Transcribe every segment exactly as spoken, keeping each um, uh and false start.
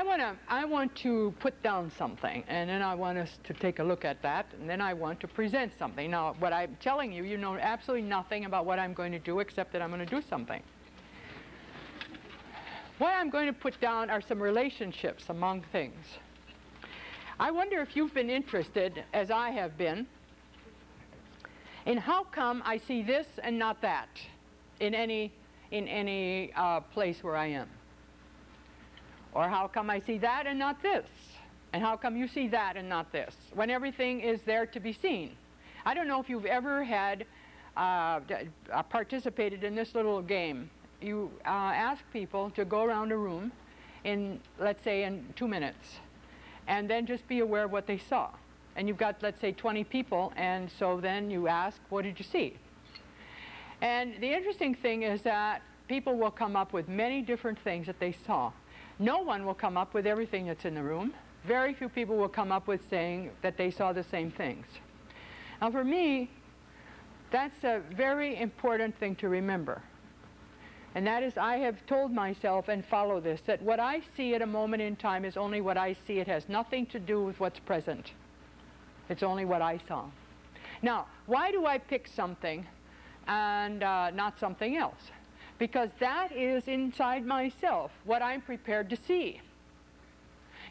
I want to I want to put down something, and then I want us to take a look at that, and then I want to present something. Now, what I'm telling you, you know absolutely nothing about what I'm going to do except that I'm going to do something. What I'm going to put down are some relationships among things. I wonder if you've been interested, as I have been, in how come I see this and not that in any, in any uh, place where I am. Or how come I see that and not this? And how come you see that and not this? When everything is there to be seen. I don't know if you've ever had uh, participated in this little game. You uh, ask people to go around a room in, let's say, in two minutes, and then just be aware of what they saw. And you've got, let's say, twenty people, and so then you ask, what did you see? And the interesting thing is that people will come up with many different things that they saw. No one will come up with everything that's in the room. Very few people will come up with saying that they saw the same things. Now, for me, that's a very important thing to remember. And that is, I have told myself, and follow this, that what I see at a moment in time is only what I see. It has nothing to do with what's present. It's only what I saw. Now, why do I pick something and uh, not something else? Because that is inside myself, what I'm prepared to see.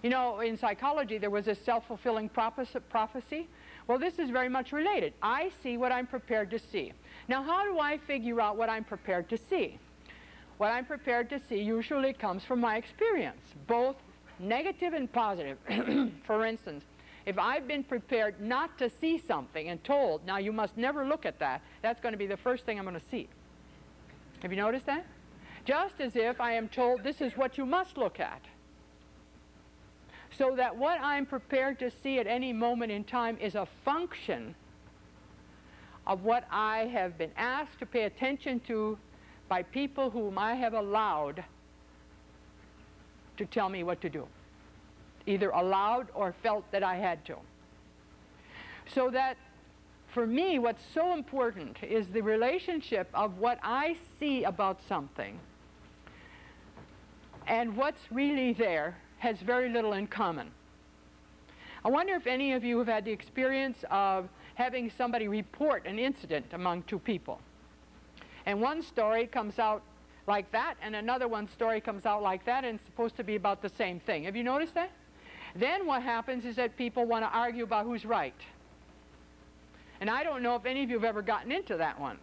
You know, in psychology, there was a self-fulfilling prophecy. Well, this is very much related. I see what I'm prepared to see. Now, how do I figure out what I'm prepared to see? What I'm prepared to see usually comes from my experience, both negative and positive. For instance, if I've been prepared not to see something and told, now you must never look at that, that's going to be the first thing I'm going to see. Have you noticed that? Just as if I am told this is what you must look at. So that what I'm prepared to see at any moment in time is a function of what I have been asked to pay attention to by people whom I have allowed to tell me what to do. Either allowed or felt that I had to. So that for me, what's so important is the relationship of what I see about something and what's really there has very little in common. I wonder if any of you have had the experience of having somebody report an incident among two people. And one story comes out like that, and another one's story comes out like that, and it's supposed to be about the same thing. Have you noticed that? Then what happens is that people want to argue about who's right. And I don't know if any of you have ever gotten into that one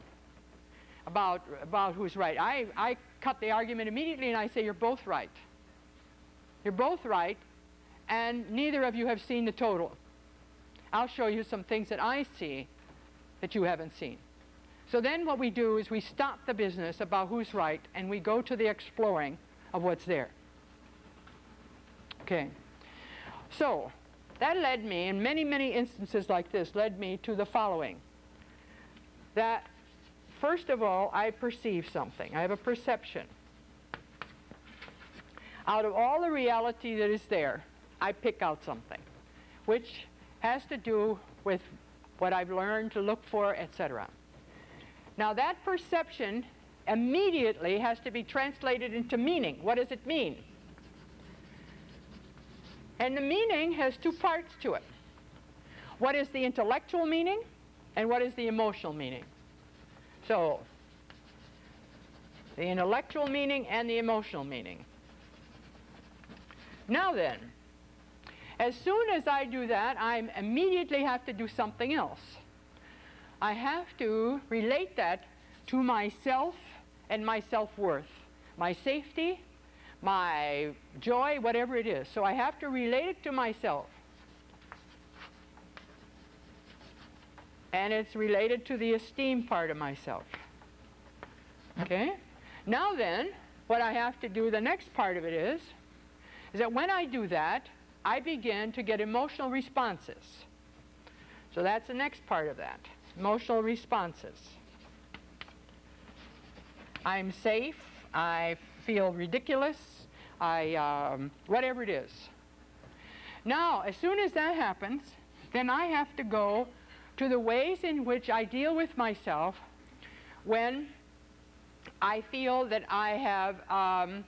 about, about who's right. I, I cut the argument immediately and I say, you're both right. You're both right, and neither of you have seen the total. I'll show you some things that I see that you haven't seen. So then what we do is we stop the business about who's right and we go to the exploring of what's there. Okay. So that led me, in many, many instances like this, led me to the following. That, first of all, I perceive something. I have a perception. Out of all the reality that is there, I pick out something, which has to do with what I've learned to look for, et cetera. Now, that perception immediately has to be translated into meaning. What does it mean? And the meaning has two parts to it. What is the intellectual meaning, and what is the emotional meaning? So, the intellectual meaning and the emotional meaning. Now then, as soon as I do that, I immediately have to do something else. I have to relate that to myself and my self-worth, my safety, my joy, whatever it is. So I have to relate it to myself. And it's related to the esteem part of myself. Okay? Now then, what I have to do, the next part of it is, is that when I do that, I begin to get emotional responses. So that's the next part of that, emotional responses. I'm safe. I feel ridiculous, I, um, whatever it is. Now, as soon as that happens, then I have to go to the ways in which I deal with myself when I feel that I have um,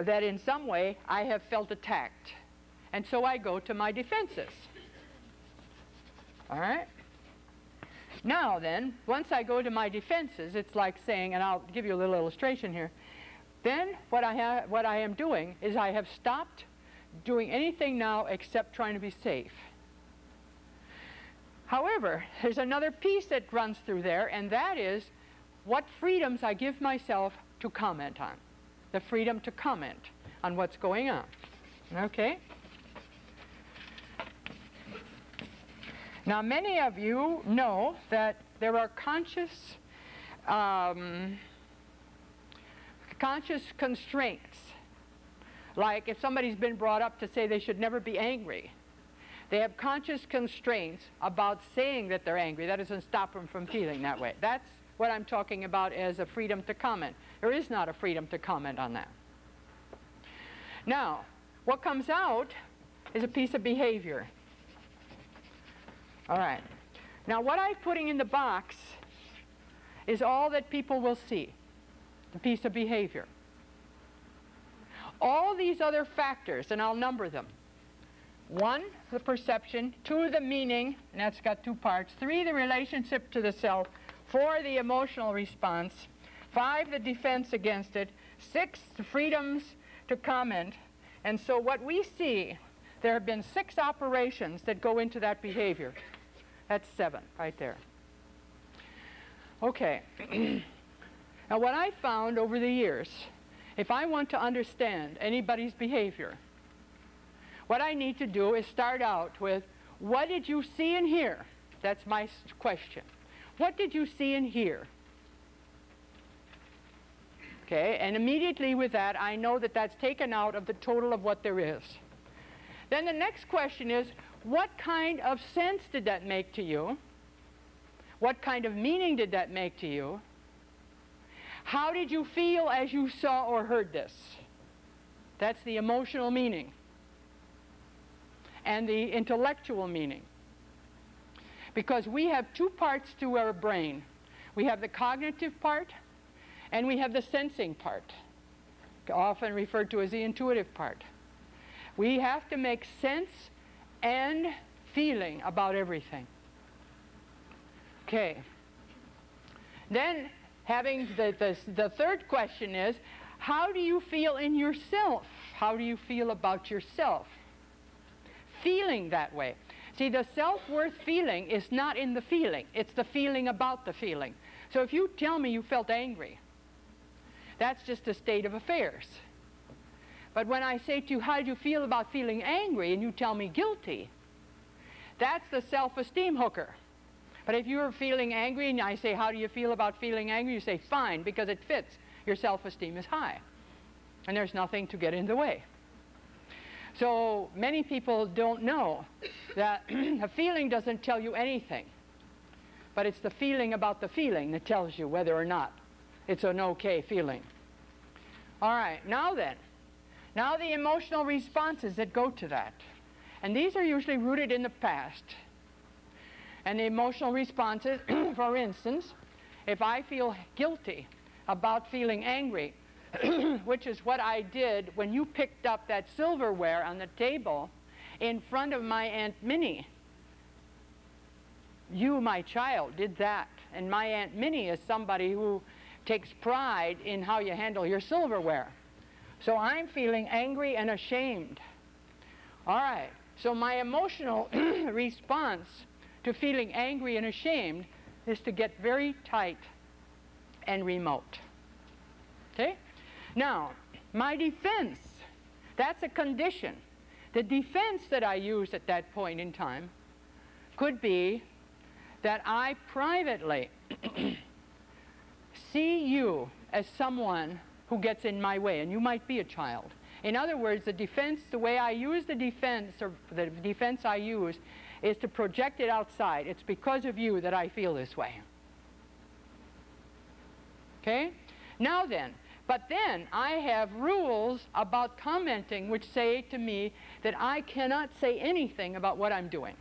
that in some way I have felt attacked. And so I go to my defenses. All right? Now then, once I go to my defenses, it's like saying, and I'll give you a little illustration here, then what I, ha what I am doing is I have stopped doing anything now except trying to be safe. However, there's another piece that runs through there, and that is what freedoms I give myself to comment on, the freedom to comment on what's going on. Okay? Now, many of you know that there are conscious, um, conscious constraints. Like if somebody's been brought up to say they should never be angry, they have conscious constraints about saying that they're angry. That doesn't stop them from feeling that way. That's what I'm talking about as a freedom to comment. There is not a freedom to comment on that. Now, what comes out is a piece of behavior. All right. Now, what I'm putting in the box is all that people will see, the piece of behavior. All these other factors, and I'll number them. One, the perception. Two, the meaning, and that's got two parts. Three, the relationship to the self. Four, the emotional response. Five, the defense against it. Six, the freedoms to comment. And so what we see, there have been six operations that go into that behavior. That's seven right there. Okay. Now, what I found over the years, if I want to understand anybody's behavior, what I need to do is start out with, what did you see and hear? That's my question. What did you see and hear? Okay, and immediately with that, I know that that's taken out of the total of what there is. Then the next question is, what kind of sense did that make to you? What kind of meaning did that make to you? How did you feel as you saw or heard this? That's the emotional meaning and the intellectual meaning. Because we have two parts to our brain. We have the cognitive part and we have the sensing part, often referred to as the intuitive part. We have to make sense and feeling about everything. Okay. Then having the, the, the third question is, how do you feel in yourself? How do you feel about yourself? Feeling that way. See, the self-worth feeling is not in the feeling. It's the feeling about the feeling. So if you tell me you felt angry, that's just a state of affairs. But when I say to you, how do you feel about feeling angry, and you tell me guilty, that's the self-esteem hooker. But if you're feeling angry and I say, how do you feel about feeling angry, you say, fine, because it fits. Your self-esteem is high, and there's nothing to get in the way. So many people don't know that a feeling doesn't tell you anything, but it's the feeling about the feeling that tells you whether or not it's an okay feeling. All right, now then. Now the emotional responses that go to that. And these are usually rooted in the past. And the emotional responses, for instance, if I feel guilty about feeling angry, which is what I did when you picked up that silverware on the table in front of my Aunt Minnie. You, my child, did that. And my Aunt Minnie is somebody who takes pride in how you handle your silverware. So I'm feeling angry and ashamed. All right, so my emotional response to feeling angry and ashamed is to get very tight and remote, okay? Now, my defense, that's a condition. The defense that I use at that point in time could be that I privately see you as someone who gets in my way, and you might be a child. In other words, the defense, the way I use the defense, or the defense I use, is to project it outside. It's because of you that I feel this way. Okay? Now then, but then I have rules about commenting which say to me that I cannot say anything about what I'm doing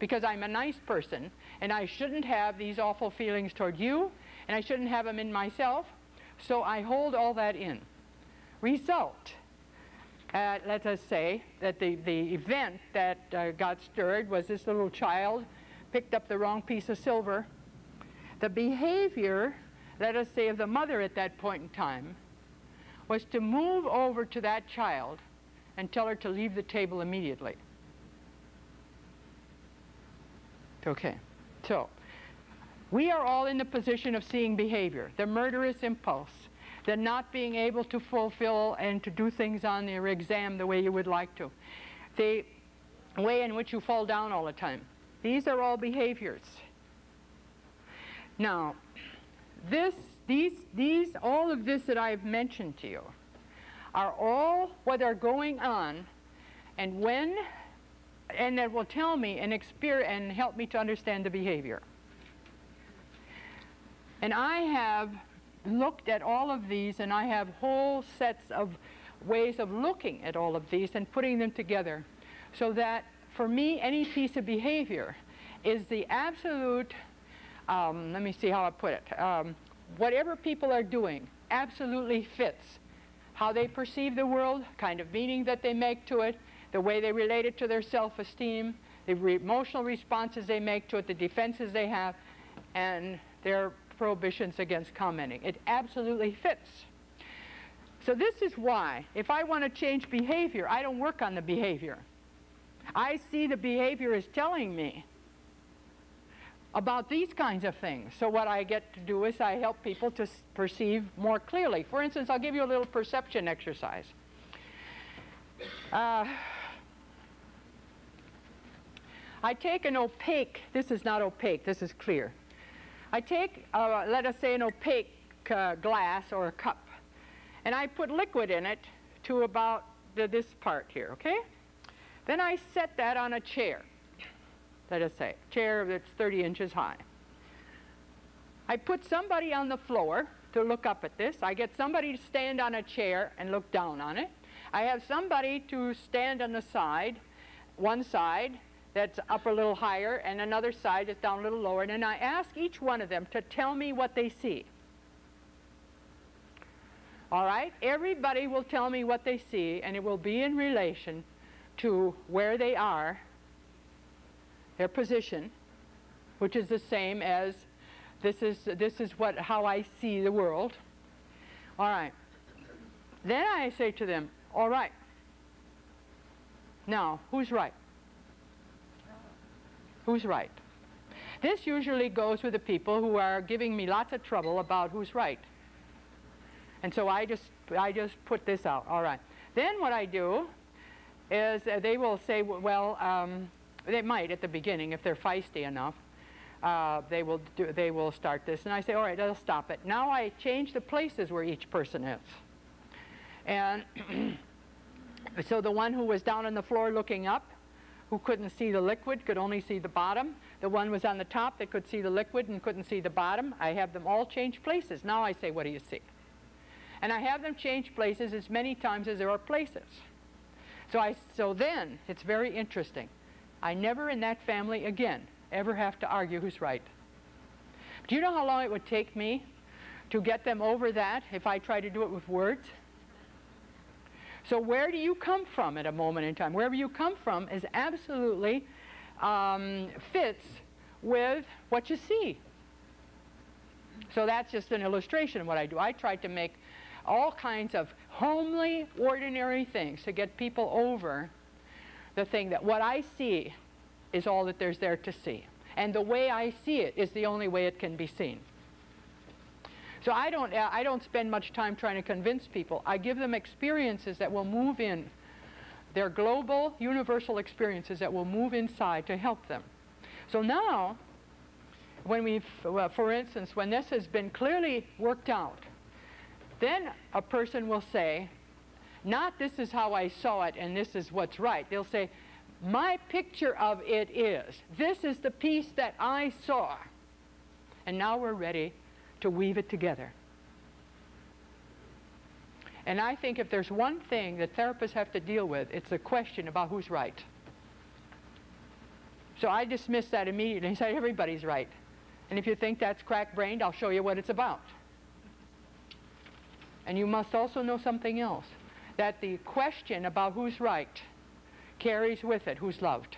because I'm a nice person and I shouldn't have these awful feelings toward you and I shouldn't have them in myself. So I hold all that in. Result, Uh, let us say that the, the event that uh, got stirred was this little child picked up the wrong piece of silver. The behavior, let us say, of the mother at that point in time was to move over to that child and tell her to leave the table immediately. Okay, so we are all in the position of seeing behavior, the murderous impulse, the not being able to fulfill and to do things on your exam the way you would like to, the way in which you fall down all the time. These are all behaviors. Now, this, these, these, all of this that I've mentioned to you are all what are going on, and when, and that will tell me and, exper- and help me to understand the behavior. And I have looked at all of these, and I have whole sets of ways of looking at all of these and putting them together, so that for me any piece of behavior is the absolute, um, let me see how I put it, um, whatever people are doing absolutely fits how they perceive the world, kind of meaning that they make to it, the way they relate it to their self-esteem, the re emotional responses they make to it, the defenses they have, and their prohibitions against commenting. It absolutely fits. So this is why, if I want to change behavior, I don't work on the behavior. I see the behavior as telling me about these kinds of things. So what I get to do is I help people to perceive more clearly. For instance, I'll give you a little perception exercise. Uh, I take an opaque, this is not opaque, this is clear. I take, uh, let us say, an opaque uh, glass or a cup, and I put liquid in it to about the, this part here, okay? Then I set that on a chair, let us say, chair that's thirty inches high. I put somebody on the floor to look up at this. I get somebody to stand on a chair and look down on it. I have somebody to stand on the side, one side, that's up a little higher, and another side that's down a little lower, and then I ask each one of them to tell me what they see. All right? Everybody will tell me what they see, and it will be in relation to where they are, their position, which is the same as this is, this is what, how I see the world. All right. Then I say to them, all right, now who's right? Who's right? This usually goes with the people who are giving me lots of trouble about who's right. And so I just, I just put this out. All right. Then what I do is uh, they will say, well, um, they might at the beginning, if they're feisty enough, uh, they will do, they will start this. And I say, all right, I'll stop it. Now I change the places where each person is. And so the one who was down on the floor looking up, who couldn't see the liquid, could only see the bottom. The one was on the top that could see the liquid and couldn't see the bottom. I have them all change places. Now I say, what do you see? And I have them change places as many times as there are places. So, I, so then, it's very interesting. I never in that family again ever have to argue who's right. Do you know how long it would take me to get them over that if I tried to do it with words? So where do you come from at a moment in time? Wherever you come from is absolutely um, fits with what you see. So that's just an illustration of what I do. I try to make all kinds of homely, ordinary things to get people over the thing that what I see is all that there's there to see. And the way I see it is the only way it can be seen. So I don't, I don't spend much time trying to convince people. I give them experiences that will move in. They're global, universal experiences that will move inside to help them. So now, when we've, well, for instance, when this has been clearly worked out, then a person will say, not this is how I saw it and this is what's right. They'll say, my picture of it is, this is the piece that I saw. And now we're ready to weave it together. And I think if there's one thing that therapists have to deal with, it's the question about who's right. So I dismissed that immediately and said, everybody's right. And if you think that's crack-brained, I'll show you what it's about. And you must also know something else. that the question about who's right carries with it who's loved.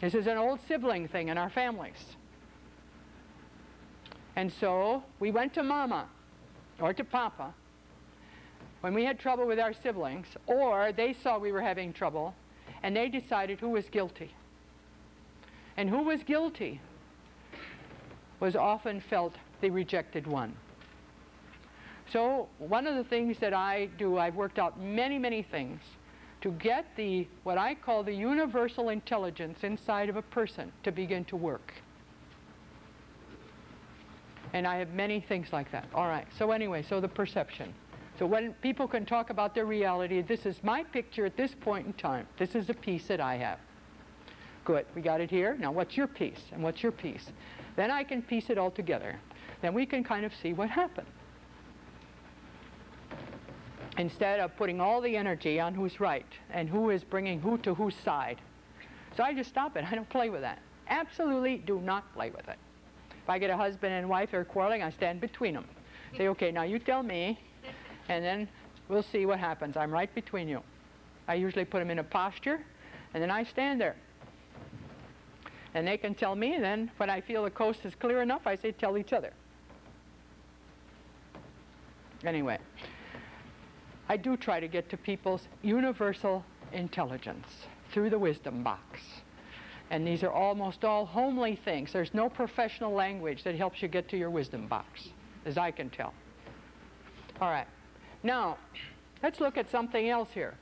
This is an old sibling thing in our families. And so we went to Mama or to Papa when we had trouble with our siblings, or they saw we were having trouble, and they decided who was guilty. And who was guilty was often felt the rejected one. So one of the things that I do, I've worked out many, many things to get the, what I call the universal intelligence inside of a person to begin to work. And I have many things like that. All right, so anyway, so the perception. So when people can talk about their reality, this is my picture at this point in time. This is the piece that I have. Good, we got it here. Now what's your piece and what's your piece? Then I can piece it all together. Then we can kind of see what happened. Instead of putting all the energy on who's right and who is bringing who to whose side. So I just stop it. I don't play with that. Absolutely do not play with it. If I get a husband and wife who are quarreling, I stand between them. Say, okay, now you tell me, and then we'll see what happens. I'm right between you. I usually put them in a posture, and then I stand there. And they can tell me, and then when I feel the coast is clear enough, I say, tell each other. Anyway. I do try to get to people's universal intelligence through the wisdom box. And these are almost all homely things. There's no professional language that helps you get to your wisdom box, as I can tell. All right. Now, let's look at something else here.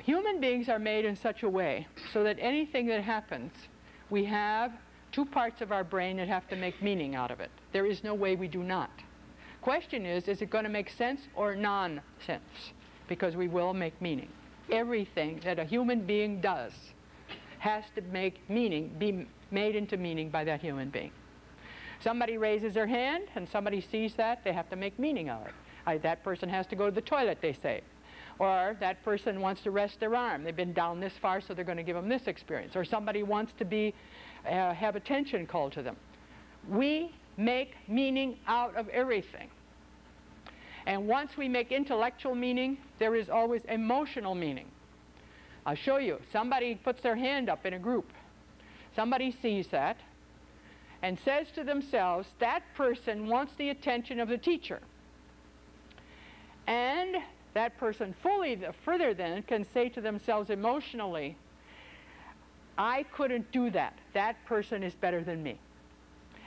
Human beings are made in such a way so that anything that happens, we have two parts of our brain that have to make meaning out of it. There is no way we do not. The question is, is it going to make sense or non-sense? Because we will make meaning. Everything that a human being does has to make meaning, be made into meaning by that human being. Somebody raises their hand and somebody sees that, they have to make meaning of it. I, that person has to go to the toilet, they say. Or that person wants to rest their arm. They've been down this far, so they're going to give them this experience. Or somebody wants to be, uh, have attention called to them. We make meaning out of everything. And once we make intellectual meaning, there is always emotional meaning. I'll show you. Somebody puts their hand up in a group. Somebody sees that and says to themselves, that person wants the attention of the teacher. And that person fully further then can say to themselves emotionally, I couldn't do that. That person is better than me.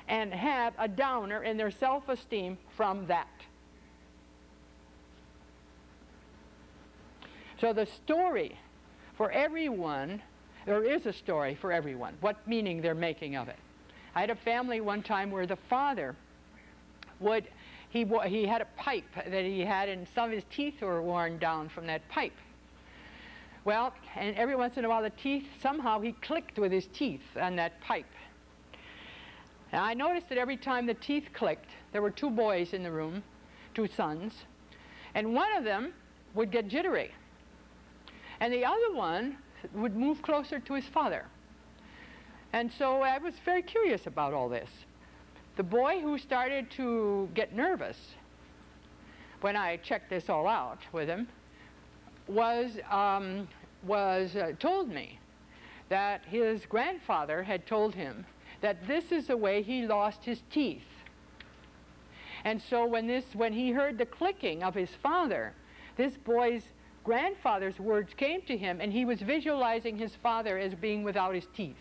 And have a downer in their self-esteem from that. So the story for everyone, there is a story for everyone, what meaning they're making of it. I had a family one time where the father would, he, he had a pipe that he had and some of his teeth were worn down from that pipe. Well, and every once in a while the teeth, somehow he clicked with his teeth on that pipe. And I noticed that every time the teeth clicked, there were two boys in the room, two sons, and one of them would get jittery. And the other one would move closer to his father. And so I was very curious about all this. The boy who started to get nervous when I checked this all out with him was, um, was uh, told me that his grandfather had told him that this is the way he lost his teeth. And so when, this, when he heard the clicking of his father, this boy's grandfather's words came to him, and he was visualizing his father as being without his teeth.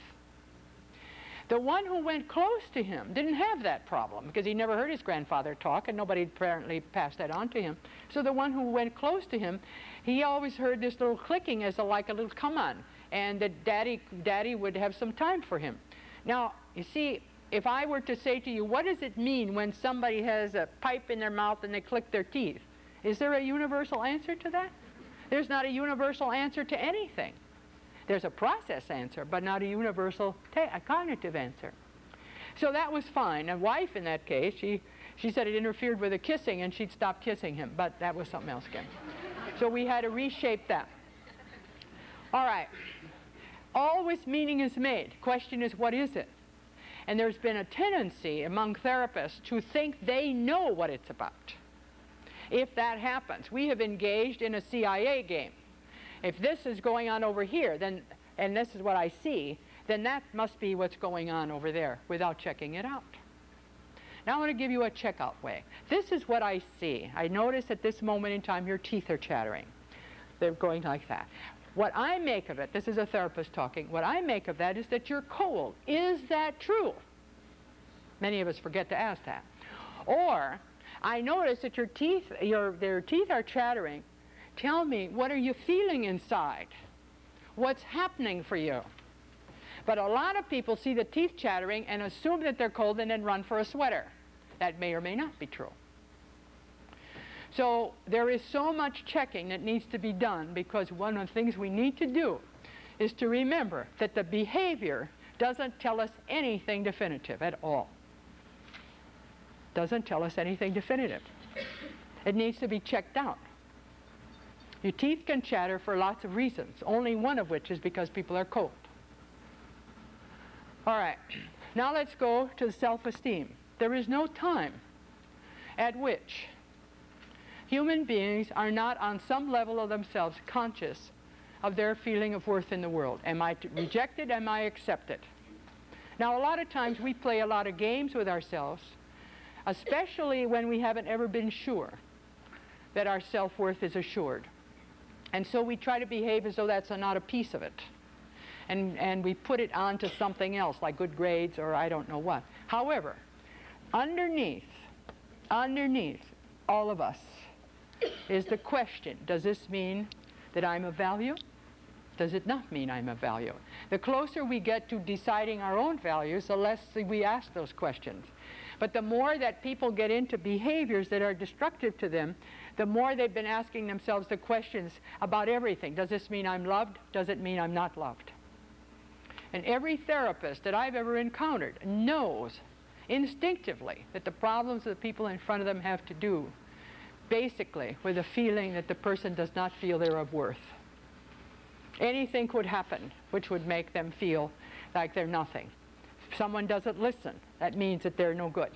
The one who went close to him didn't have that problem, because he never heard his grandfather talk, and nobody apparently passed that on to him. So the one who went close to him, he always heard this little clicking as a, like a little come on, and that daddy, daddy would have some time for him. Now, you see, if I were to say to you, what does it mean when somebody has a pipe in their mouth and they click their teeth? Is there a universal answer to that? There's not a universal answer to anything. There's a process answer, but not a universal a cognitive answer. So that was fine. A wife in that case, she, she said it interfered with the kissing and she'd stop kissing him, but that was something else again. So we had to reshape that. All right. Always meaning is made. Question is, what is it? And there's been a tendency among therapists to think they know what it's about. if that happens. We have engaged in a C I A game. If this is going on over here, then, and this is what I see, then that must be what's going on over there without checking it out. Now I'm going to give you a checkout way. This is what I see. I notice at this moment in time your teeth are chattering. They're going like that. What I make of it, this is a therapist talking, what I make of that is that you're cold. Is that true? Many of us forget to ask that. Or I notice that your teeth, your, their teeth are chattering. Tell me, what are you feeling inside? What's happening for you? But a lot of people see the teeth chattering and assume that they're cold and then run for a sweater. That may or may not be true. So there is so much checking that needs to be done, because one of the things we need to do is to remember that the behavior doesn't tell us anything definitive at all. Doesn't tell us anything definitive. It needs to be checked out. Your teeth can chatter for lots of reasons, only one of which is because people are cold. All right, now let's go to self-esteem. There is no time at which human beings are not on some level of themselves conscious of their feeling of worth in the world. Am I rejected? Am I accepted? Now, a lot of times we play a lot of games with ourselves, especially when we haven't ever been sure that our self-worth is assured. And so we try to behave as though that's not a piece of it. And, and we put it onto something else, like good grades or I don't know what. However, underneath, underneath all of us is the question, does this mean that I'm of value? Does it not mean I'm of value? The closer we get to deciding our own values, the less we ask those questions. But the more that people get into behaviors that are destructive to them, the more they've been asking themselves the questions about everything. Does this mean I'm loved? Does it mean I'm not loved? And every therapist that I've ever encountered knows instinctively that the problems that the people in front of them have to do basically with a feeling that the person does not feel they're of worth. Anything could happen which would make them feel like they're nothing. If someone doesn't listen, that means that they're no good.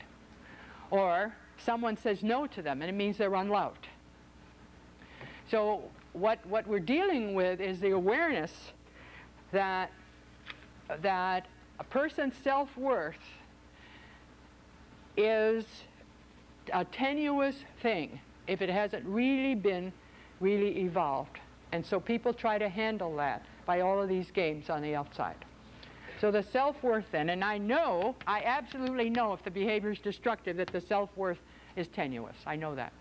Or someone says no to them, and it means they're unloved. So what, what we're dealing with is the awareness that that a person's self-worth is a tenuous thing if it hasn't really been really evolved. And so people try to handle that by all of these games on the outside. So the self-worth then, and I know, I absolutely know if the behavior is destructive that the self-worth is tenuous. I know that.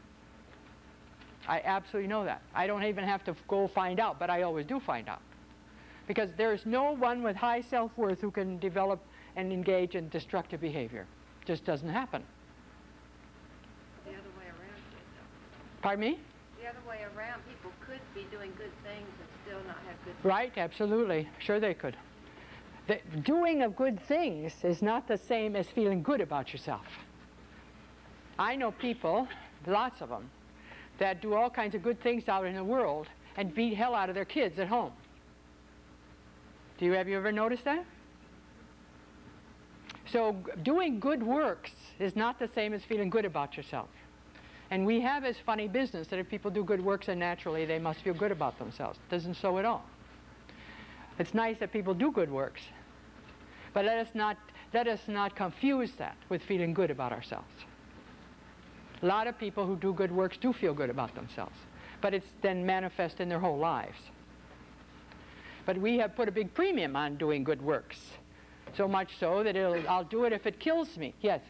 I absolutely know that. I don't even have to go find out, but I always do find out. Because there is no one with high self-worth who can develop and engage in destructive behavior. It just doesn't happen. The other way around, though. Pardon me? The other way around, people could be doing good things and still not have good things. Right, absolutely. Sure they could. The doing of good things is not the same as feeling good about yourself. I know people, lots of them, that do all kinds of good things out in the world and beat hell out of their kids at home. Do you, have you ever noticed that? So doing good works is not the same as feeling good about yourself. And we have this funny business that if people do good works, then naturally they must feel good about themselves. It isn't so at all. It's nice that people do good works, but let us not, let us not confuse that with feeling good about ourselves. A lot of people who do good works do feel good about themselves, but it's then manifest in their whole lives. But we have put a big premium on doing good works, so much so that it'll, I'll do it if it kills me. Yes?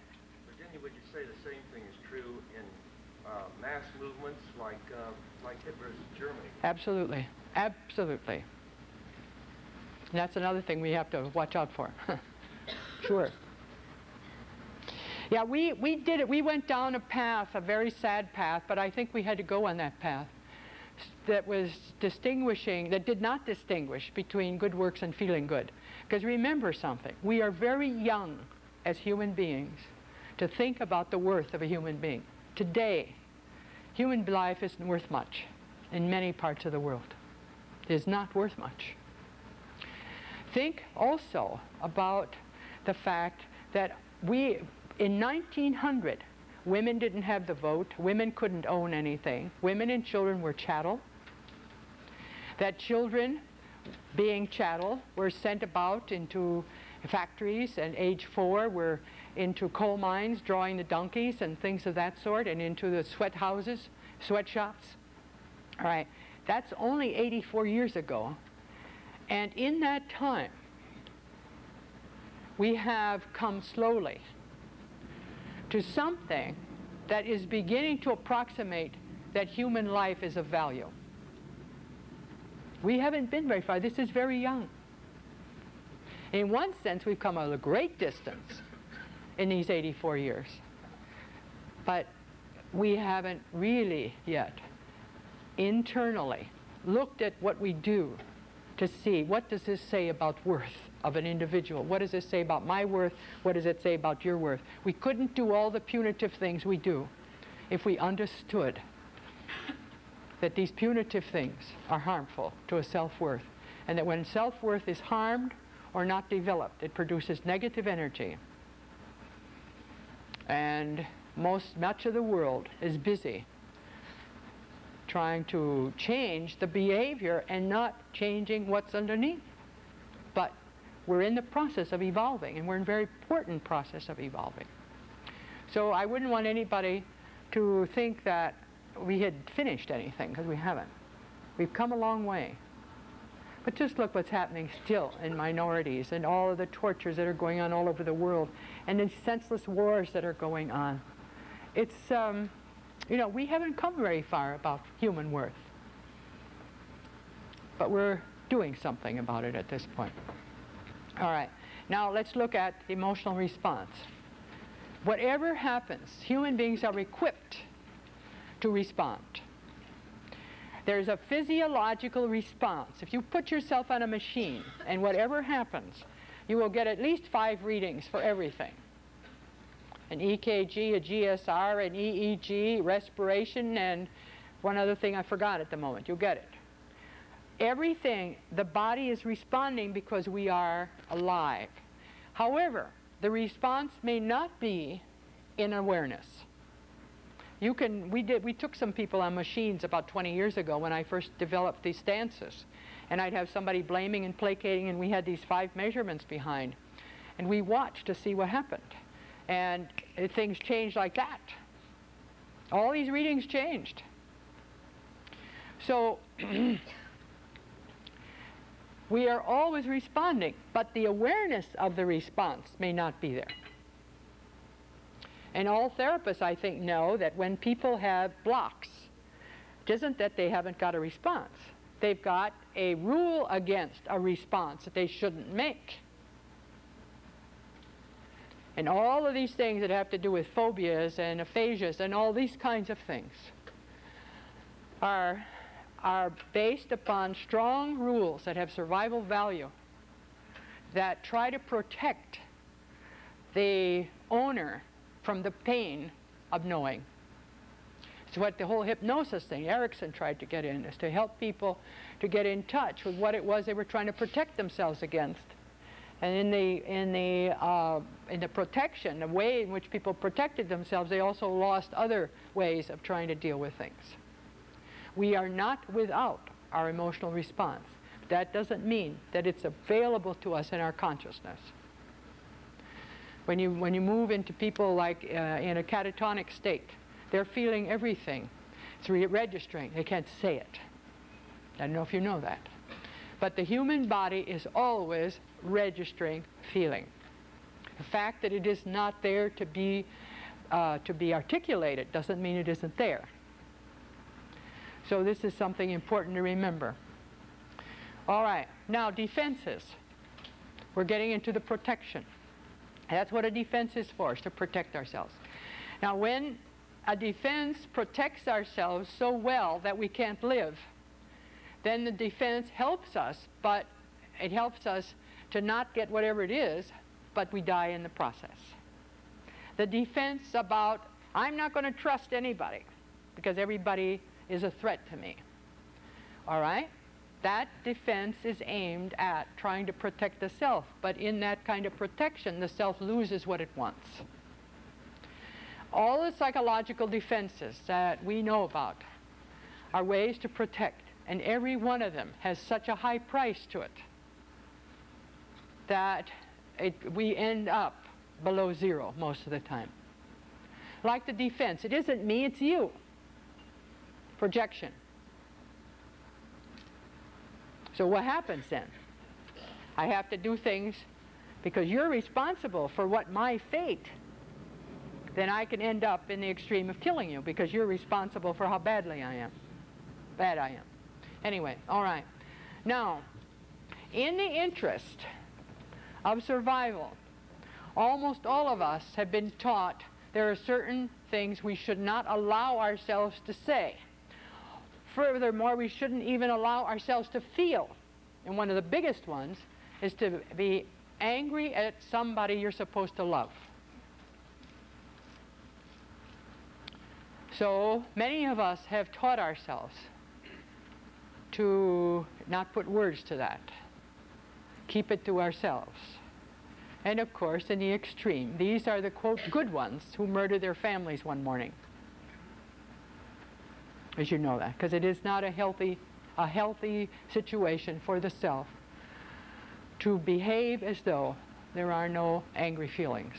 Virginia, would you say the same thing is true in uh, mass movements like, uh, like Hitler's Germany? Absolutely. Absolutely. And that's another thing we have to watch out for. Sure. Yeah, we, we did it. We went down a path, a very sad path, but I think we had to go on that path. That was distinguishing, that did not distinguish between good works and feeling good. Because remember something, we are very young as human beings to think about the worth of a human being. Today, human life isn't worth much in many parts of the world. It is not worth much. Think also about the fact that we, in nineteen hundred, Women didn't have the vote. Women couldn't own anything. Women and children were chattel. That children, being chattel, were sent about into factories, and age four were into coal mines, drawing the donkeys and things of that sort, and into the sweat houses, sweatshops. All right, that's only eighty-four years ago. And in that time, we have come slowly to something that is beginning to approximate that human life is of value. We haven't been very far. This is very young. In one sense, we've come a great distance in these eighty-four years. But we haven't really yet internally looked at what we do to see, what does this say about worth of an individual? What does this say about my worth? What does it say about your worth? We couldn't do all the punitive things we do if we understood that these punitive things are harmful to a self-worth, and that when self-worth is harmed or not developed, it produces negative energy. And most, much of the world is busy trying to change the behavior and not changing what's underneath. But we're in the process of evolving, and we're in a very important process of evolving. So I wouldn't want anybody to think that we had finished anything, because we haven't. We've come a long way. But just look what's happening still in minorities, and all of the tortures that are going on all over the world, and the senseless wars that are going on. It's, um, you know, we haven't come very far about human worth. But we're doing something about it at this point. All right, now let's look at the emotional response. Whatever happens, human beings are equipped to respond. There's a physiological response. If you put yourself on a machine and whatever happens, you will get at least five readings for everything. An E K G, a G S R, an E E G, respiration, and one other thing I forgot at the moment. You'll get it. Everything, the body is responding because we are alive. However, the response may not be in awareness. You can, we did, we took some people on machines about twenty years ago when I first developed these stances. And I'd have somebody blaming and placating, and we had these five measurements behind. And we watched to see what happened. And uh, things changed like that. All these readings changed. So we are always responding, but the awareness of the response may not be there. And all therapists, I think, know that when people have blocks, it isn't that they haven't got a response. They've got a rule against a response that they shouldn't make. And all of these things that have to do with phobias and aphasias and all these kinds of things are, are based upon strong rules that have survival value, that try to protect the owner from the pain of knowing. It's what the whole hypnosis thing Erickson tried to get in, is to help people to get in touch with what it was they were trying to protect themselves against. And in the, in the, uh, in the protection, the way in which people protected themselves, they also lost other ways of trying to deal with things. We are not without our emotional response. That doesn't mean that it's available to us in our consciousness. When you, when you move into people like uh, in a catatonic state, they're feeling everything. It's re-registering. They can't say it. I don't know if you know that. But the human body is always registering feeling. The fact that it is not there to be, uh, to be articulated doesn't mean it isn't there. So this is something important to remember. All right. Now, defenses. We're getting into the protection. That's what a defense is for, is to protect ourselves. Now, when a defense protects ourselves so well that we can't live, then the defense helps us, but it helps us to not get whatever it is, but we die in the process. The defense about, I'm not going to trust anybody because everybody is a threat to me. All right? That defense is aimed at trying to protect the self, but in that kind of protection, the self loses what it wants. All the psychological defenses that we know about are ways to protect, and every one of them has such a high price to it that it, we end up below zero most of the time. Like the defense, it isn't me, it's you. Projection. So what happens then? I have to do things because you're responsible for what my fate, then I can end up in the extreme of killing you because you're responsible for how badly I am. Bad I am. Anyway, all right. Now, in the interest of survival, almost all of us have been taught there are certain things we should not allow ourselves to say. Furthermore, we shouldn't even allow ourselves to feel. And one of the biggest ones is to be angry at somebody you're supposed to love. So many of us have taught ourselves to not put words to that, keep it to ourselves. And of course, in the extreme, these are the, quote, good ones who murder their families one morning. As you know that, because it is not a healthy, a healthy situation for the self to behave as though there are no angry feelings.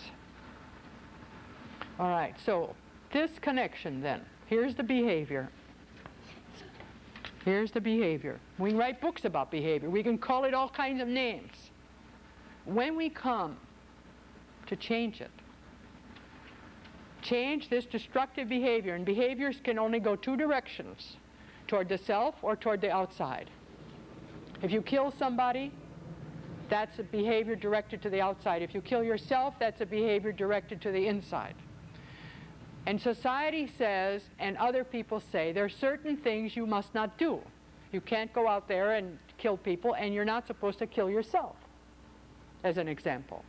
All right, so this connection then, here's the behavior. Here's the behavior. We write books about behavior. We can call it all kinds of names. When we come to change it, change this destructive behavior, and behaviors can only go two directions, toward the self or toward the outside. If you kill somebody, that's a behavior directed to the outside. If you kill yourself, that's a behavior directed to the inside. And society says, and other people say, there are certain things you must not do. You can't go out there and kill people, and you're not supposed to kill yourself, as an example.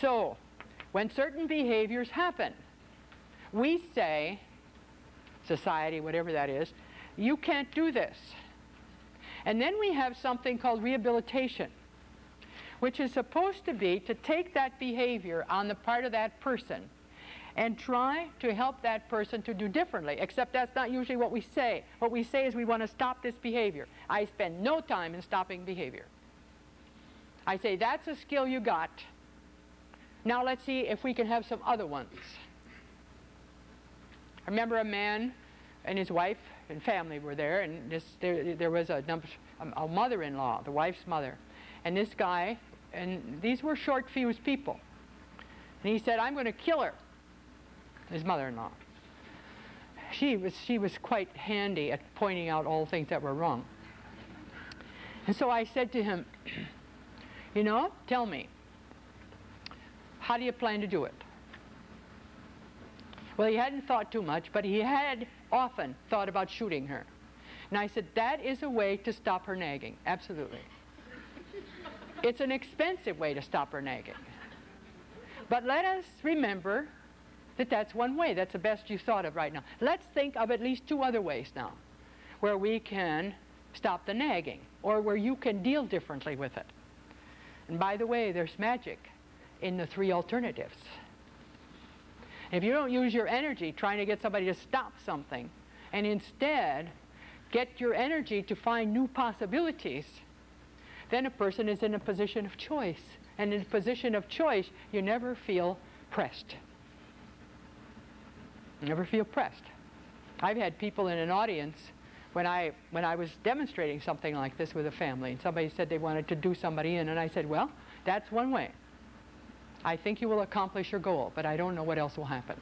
So, when certain behaviors happen, we say, society, whatever that is, you can't do this. And then we have something called rehabilitation, which is supposed to be to take that behavior on the part of that person and try to help that person to do differently, except that's not usually what we say. What we say is we want to stop this behavior. I spend no time in stopping behavior. I say, that's a skill you got. Now let's see if we can have some other ones. I remember a man and his wife and family were there, and this, there, there was a, a mother-in-law, the wife's mother, and this guy, and these were short-fused people. And he said, I'm going to kill her, his mother-in-law. She was, she was quite handy at pointing out all things that were wrong. And so I said to him, you know, tell me, how do you plan to do it? Well, he hadn't thought too much, but he had often thought about shooting her. And I said, that is a way to stop her nagging, absolutely. It's an expensive way to stop her nagging. But let us remember that that's one way. That's the best you thought of right now. Let's think of at least two other ways now where we can stop the nagging or where you can deal differently with it. And by the way, there's magic in the three alternatives. If you don't use your energy trying to get somebody to stop something, and instead get your energy to find new possibilities, then a person is in a position of choice. And in a position of choice, you never feel pressed. You never feel pressed. I've had people in an audience when I, when I was demonstrating something like this with a family, and somebody said they wanted to do somebody in, and I said, well, that's one way. I think you will accomplish your goal, but I don't know what else will happen.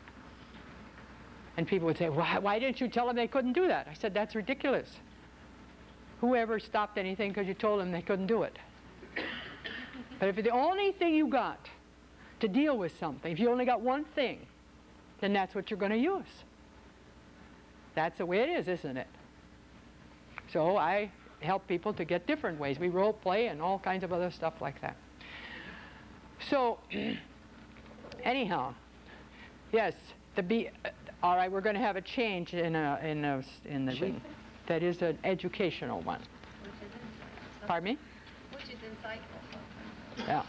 And people would say, why, why didn't you tell them they couldn't do that? I said, that's ridiculous. Whoever stopped anything because you told them they couldn't do it? But if the only thing you got to deal with something, if you only got one thing, then that's what you're going to use. That's the way it is, isn't it? So I help people to get different ways. We role play and all kinds of other stuff like that. So, anyhow, yes, the be, uh, all right, we're going to have a change in, a, in, a, in the thing that is an educational one. Pardon me? Which is insightful. Yeah.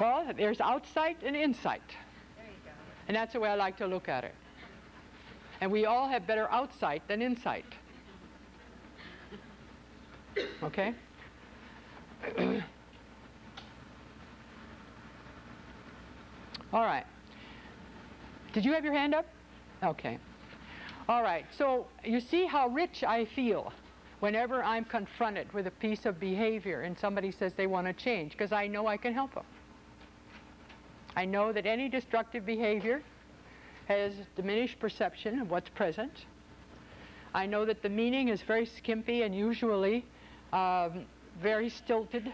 Well, there's outsight and insight. There you go. And that's the way I like to look at it. And we all have better outsight than insight. Okay? All right. Did you have your hand up? Okay. All right. So you see how rich I feel whenever I'm confronted with a piece of behavior and somebody says they want to change, because I know I can help them. I know that any destructive behavior has diminished perception of what's present. I know that the meaning is very skimpy and usually um, very stilted.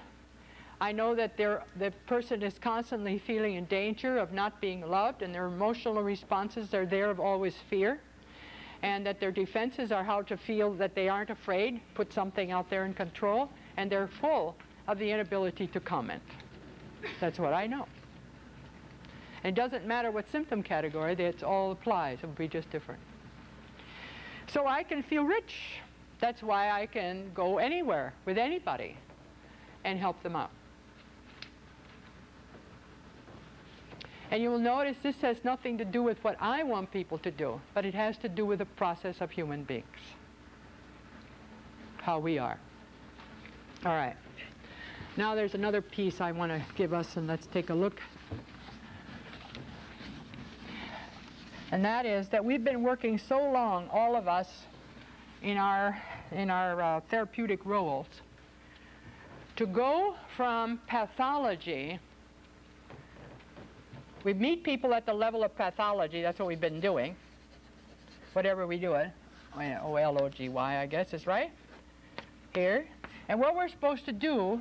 I know that the person is constantly feeling in danger of not being loved, and their emotional responses are there of always fear, and that their defenses are how to feel that they aren't afraid, put something out there in control, and they're full of the inability to comment. That's what I know. It doesn't matter what symptom category, it all applies, it would be just different. So I can feel rich. That's why I can go anywhere with anybody and help them out. And you will notice this has nothing to do with what I want people to do, but it has to do with the process of human beings, how we are. All right. Now there's another piece I want to give us, and let's take a look. And that is that we've been working so long, all of us, in our, in our uh, therapeutic roles, to go from pathology. We meet people at the level of pathology. That's what we've been doing. Whatever we do it, O L O G Y, I guess is right here. And what we're supposed to do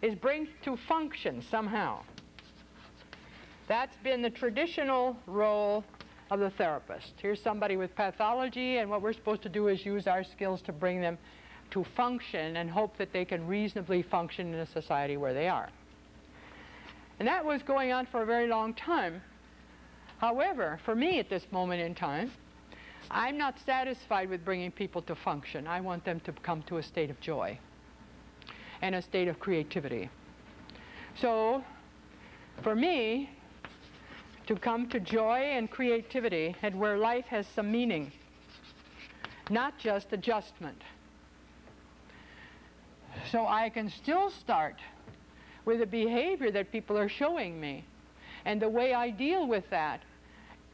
is bring to function somehow. That's been the traditional role of the therapist. Here's somebody with pathology, and what we're supposed to do is use our skills to bring them to function and hope that they can reasonably function in a society where they are. And that was going on for a very long time. However, for me at this moment in time, I'm not satisfied with bringing people to function. I want them to come to a state of joy and a state of creativity. So for me, to come to joy and creativity and where life has some meaning, not just adjustment. So I can still start with the behavior that people are showing me and the way I deal with that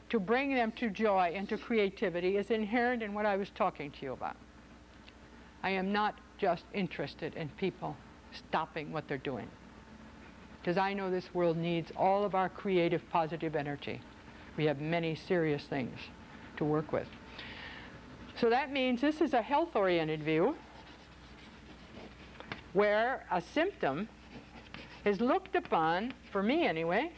to bring them to joy and to creativity is inherent in what I was talking to you about. I am not just interested in people stopping what they're doing, because I know this world needs all of our creative positive energy. We have many serious things to work with. So that means this is a health-oriented view where a symptom is looked upon, for me anyway,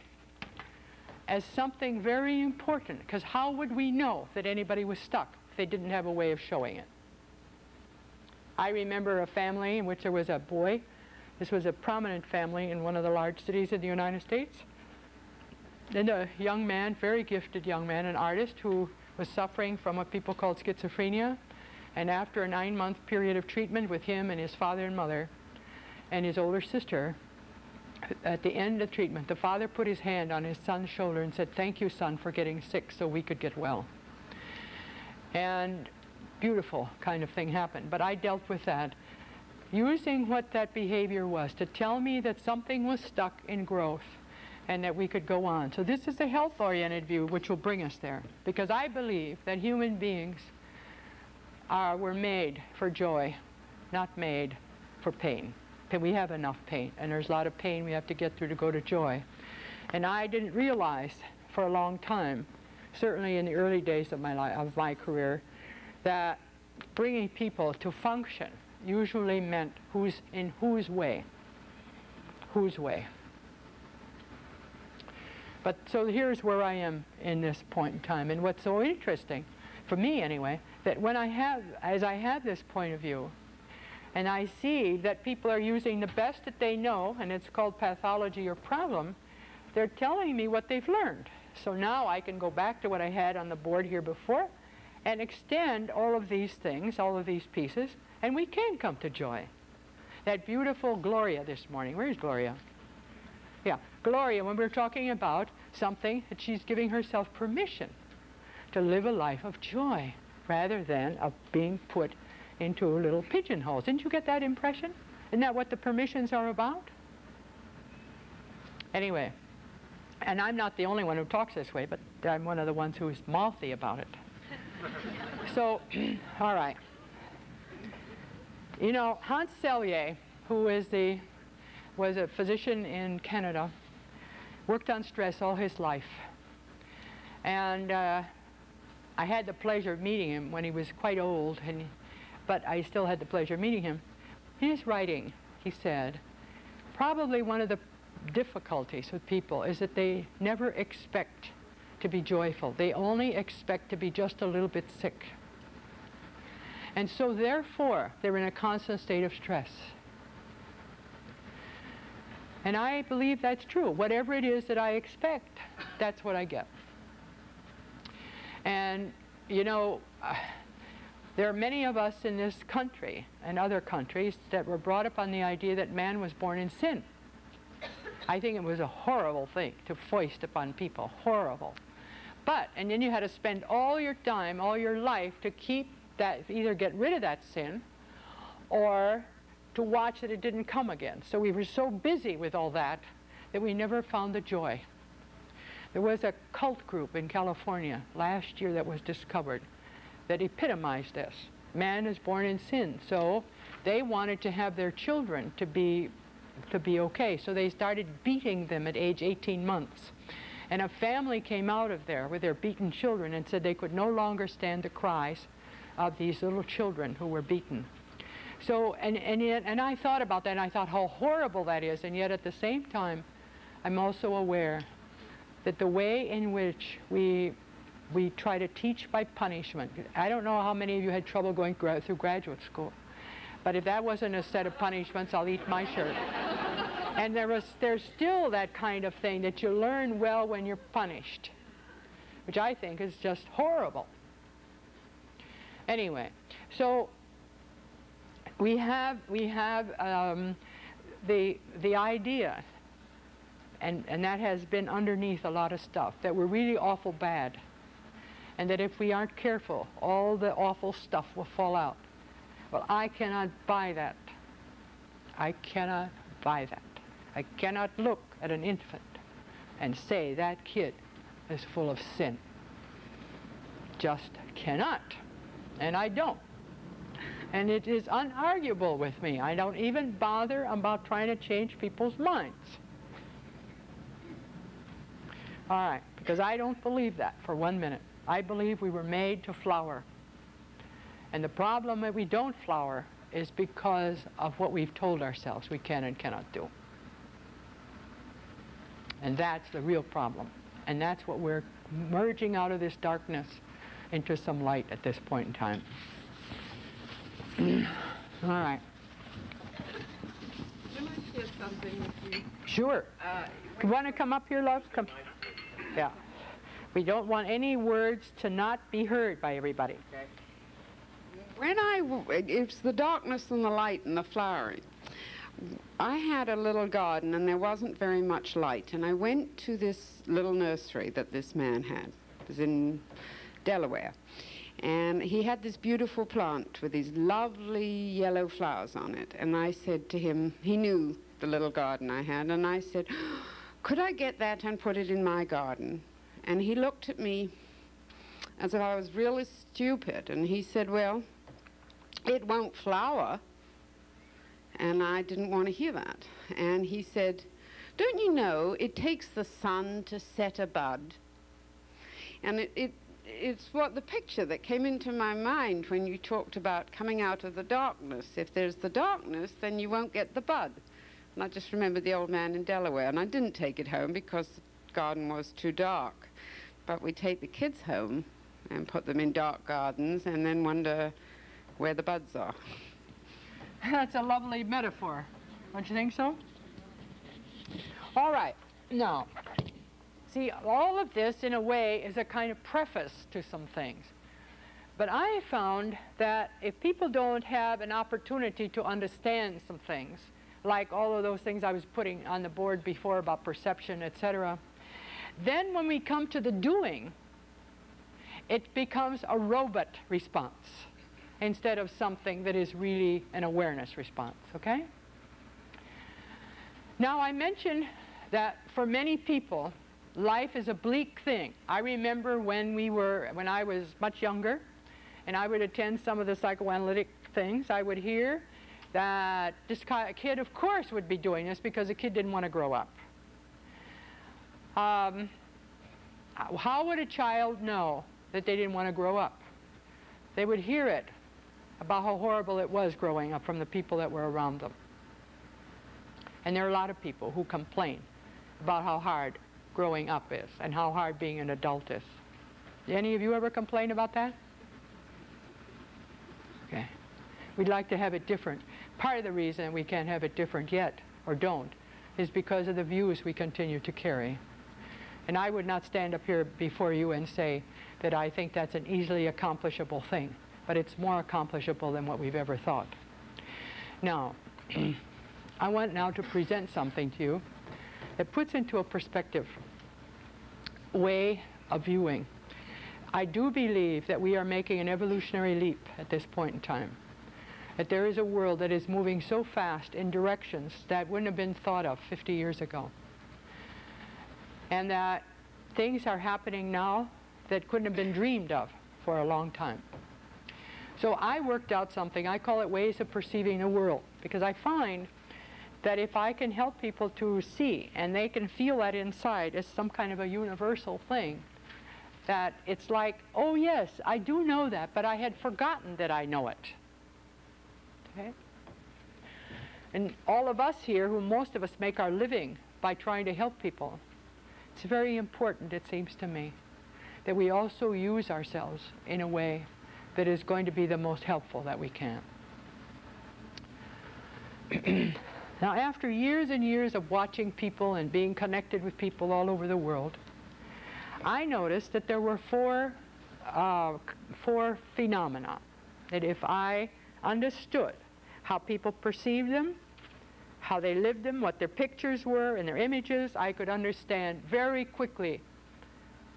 as something very important, because how would we know that anybody was stuck if they didn't have a way of showing it? I remember a family in which there was a boy. This was a prominent family in one of the large cities in the United States. And a young man, very gifted young man, an artist who was suffering from what people called schizophrenia. And after a nine-month period of treatment with him and his father and mother and his older sister, at the end of treatment, the father put his hand on his son's shoulder and said, "Thank you, son, for getting sick so we could get well." And beautiful kind of thing happened. But I dealt with that using what that behavior was to tell me that something was stuck in growth and that we could go on. So this is the health-oriented view which will bring us there, because I believe that human beings are, were made for joy, not made for pain. That we have enough pain, and there's a lot of pain we have to get through to go to joy. And I didn't realize for a long time, certainly in the early days of my, life, of my career, that bringing people to function usually meant who's in whose way, whose way. But so here's where I am in this point in time. And what's so interesting, for me anyway, that when I have, as I have this point of view, and I see that people are using the best that they know, and it's called pathology or problem, they're telling me what they've learned. So now I can go back to what I had on the board here before and extend all of these things, all of these pieces, and we can come to joy. That beautiful Gloria this morning. Where is Gloria? yeah, Gloria, when we're talking about something that she's giving herself permission to live a life of joy rather than of being put into little pigeonholes. Didn't you get that impression? Isn't that what the permissions are about? Anyway, and I'm not the only one who talks this way, but I'm one of the ones who is mouthy about it. So, all right. You know, Hans Selye, who is the, was a physician in Canada, worked on stress all his life. And uh, I had the pleasure of meeting him when he was quite old, and, but I still had the pleasure of meeting him. In his writing, he said, probably one of the difficulties with people is that they never expect to be joyful. They only expect to be just a little bit sick. And so therefore, they're in a constant state of stress. And I believe that's true. Whatever it is that I expect, that's what I get. And, you know, uh, there are many of us in this country and other countries that were brought up on the idea that man was born in sin. I think it was a horrible thing to foist upon people, horrible. But, and then you had to spend all your time, all your life to keep that, either get rid of that sin or to watch that it didn't come again. So we were so busy with all that that we never found the joy. There was a cult group in California last year that was discovered that epitomized this. Man is born in sin, so they wanted to have their children to be to be okay. So they started beating them at age eighteen months. And a family came out of there with their beaten children and said they could no longer stand the cries of these little children who were beaten. So, and, and, yet, and I thought about that, and I thought how horrible that is, and yet at the same time, I'm also aware that the way in which we, we try to teach by punishment, I don't know how many of you had trouble going gra- through graduate school, but if that wasn't a set of punishments, I'll eat my shirt. And there was, there's still that kind of thing that you learn well when you're punished, which I think is just horrible. Anyway, so we have, we have um, the, the idea, and, and that has been underneath a lot of stuff, that we're really awful bad, and that if we aren't careful, all the awful stuff will fall out. Well, I cannot buy that. I cannot buy that. I cannot look at an infant and say that kid is full of sin. Just cannot. And I don't. And it is unarguable with me. I don't even bother about trying to change people's minds. All right, because I don't believe that for one minute. I believe we were made to flower. And the problem that we don't flower is because of what we've told ourselves we can and cannot do. And that's the real problem. And that's what we're merging out of this darkness into some light at this point in time. All right. Can I share something with you? Sure. Uh, you want to come up here, love? Come. Yeah. We don't want any words to not be heard by everybody. Okay. When I, it's the darkness and the light and the flowering. I had a little garden and there wasn't very much light, and I went to this little nursery that this man had. It was in Delaware. And he had this beautiful plant with these lovely yellow flowers on it. And I said to him, he knew the little garden I had, and I said, could I get that and put it in my garden? And he looked at me as if I was really stupid, and he said, well, it won't flower. And I didn't want to hear that. And he said, don't you know it takes the sun to set a bud? And it, it, it's what the picture that came into my mind when you talked about coming out of the darkness. If there's the darkness, then you won't get the bud. And I just remembered the old man in Delaware, and I didn't take it home because the garden was too dark. But we take the kids home and put them in dark gardens and then wonder where the buds are. That's a lovely metaphor. Don't you think so? All right. Now, see, all of this, in a way, is a kind of preface to some things. But I found that if people don't have an opportunity to understand some things, like all of those things I was putting on the board before about perception, et cetera. Then when we come to the doing, it becomes a robot response instead of something that is really an awareness response, okay? Now, I mentioned that for many people, life is a bleak thing. I remember when we were, when I was much younger, and I would attend some of the psychoanalytic things, I would hear that this kid, of course, would be doing this because the kid didn't want to grow up. Um, how would a child know that they didn't want to grow up? They would hear it about how horrible it was growing up from the people that were around them. And there are a lot of people who complain about how hard growing up is and how hard being an adult is. Did any of you ever complain about that? Okay. We'd like to have it different. Part of the reason we can't have it different yet, or don't, is because of the views we continue to carry. And I would not stand up here before you and say that I think that's an easily accomplishable thing, but it's more accomplishable than what we've ever thought. Now, I want now to present something to you that puts into a perspective way of viewing. I do believe that we are making an evolutionary leap at this point in time, that there is a world that is moving so fast in directions that wouldn't have been thought of fifty years ago, and that things are happening now that couldn't have been dreamed of for a long time. So I worked out something. I call it ways of perceiving the world, because I find that if I can help people to see, and they can feel that inside as some kind of a universal thing, that it's like, oh yes, I do know that, but I had forgotten that I know it. Okay? And all of us here, who most of us make our living by trying to help people, it's very important, it seems to me, that we also use ourselves in a way that is going to be the most helpful that we can. Now, after years and years of watching people and being connected with people all over the world, I noticed that there were four, uh, four phenomena that if I understood how people perceived them, how they lived them, what their pictures were and their images, I could understand very quickly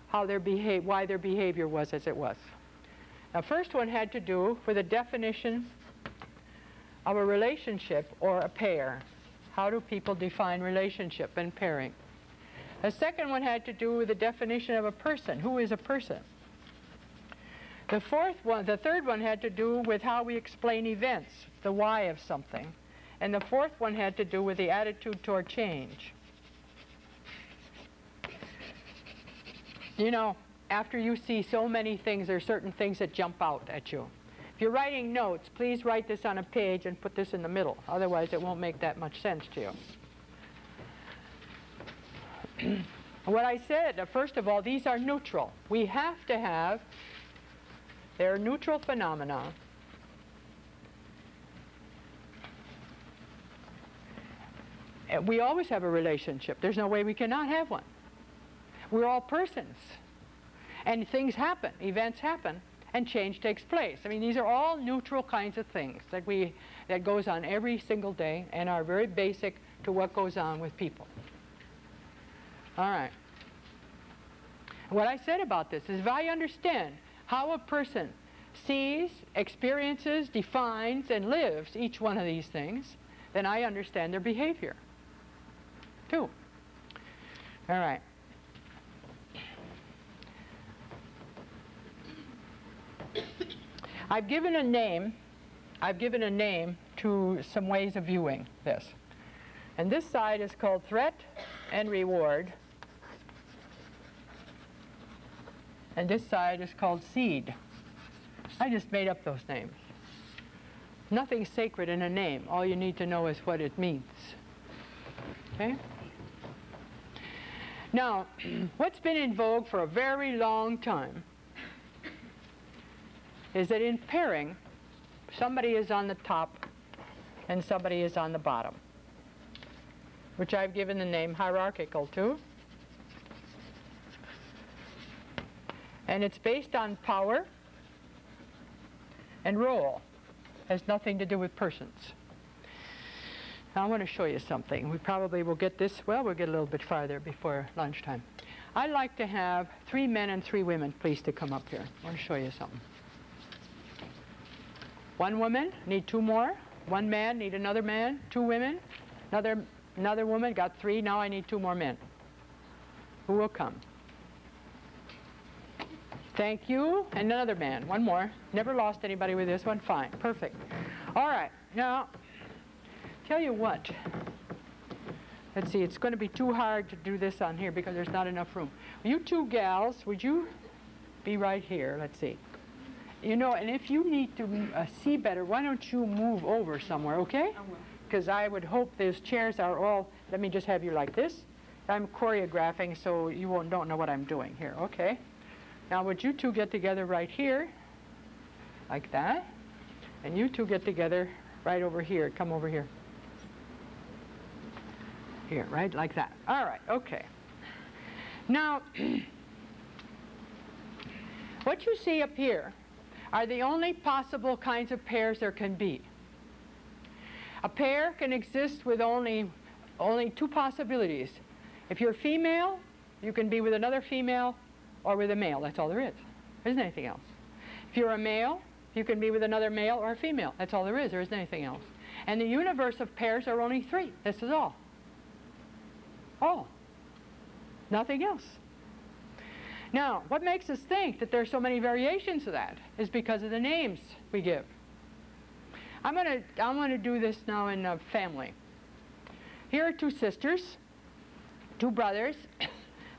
how their behave, why their behavior was as it was. The first one had to do with a definition of a relationship or a pair. How do people define relationship and pairing? The second one had to do with the definition of a person. Who is a person? The fourth one, the third one had to do with how we explain events, the why of something. And the fourth one had to do with the attitude toward change. You know, after you see so many things, there are certain things that jump out at you. If you're writing notes, please write this on a page and put this in the middle. Otherwise, it won't make that much sense to you. What I said, uh, first of all, these are neutral. We have to have, they're neutral phenomena. We always have a relationship. There's no way we cannot have one. We're all persons, and things happen, events happen, and change takes place. I mean, these are all neutral kinds of things that we, that goes on every single day and are very basic to what goes on with people. All right. What I said about this is if I understand how a person sees, experiences, defines, and lives each one of these things, then I understand their behavior, too. All right. I've given a name, I've given a name to some ways of viewing this. And this side is called threat and reward. And this side is called seed. I just made up those names. Nothing sacred in a name. All you need to know is what it means. Okay? Now, what's been in vogue for a very long time is that in pairing, somebody is on the top and somebody is on the bottom, which I've given the name hierarchical to. And it's based on power and role. It has nothing to do with persons. Now I want to show you something. We probably will get this, well, we'll get a little bit farther before lunchtime. I'd like to have three men and three women, please, to come up here. I want to show you something. One woman, need two more. One man, need another man. Two women, another, another woman, got three. Now I need two more men. Who will come? Thank you. And another man, one more. Never lost anybody with this one. Fine, perfect. All right, now, tell you what, let's see, it's going to be too hard to do this on here because there's not enough room. You two gals, would you be right here? Let's see. You know, and if you need to uh, see better, why don't you move over somewhere, okay? Because I would hope those chairs are all, let me just have you like this. I'm choreographing, so you won't, don't know what I'm doing here, okay? Now, would you two get together right here, like that? And you two get together right over here. Come over here. Here, right, like that. All right, okay. Now, what you see up here are the only possible kinds of pairs there can be. A pair can exist with only, only two possibilities. If you're female, you can be with another female or with a male. That's all there is. There isn't anything else. If you're a male, you can be with another male or a female. That's all there is. There isn't anything else. And the universe of pairs are only three. This is all. All. Nothing else. Now, what makes us think that there's so many variations of that is because of the names we give. I'm going to I'm going to do this now in a family. Here are two sisters, two brothers,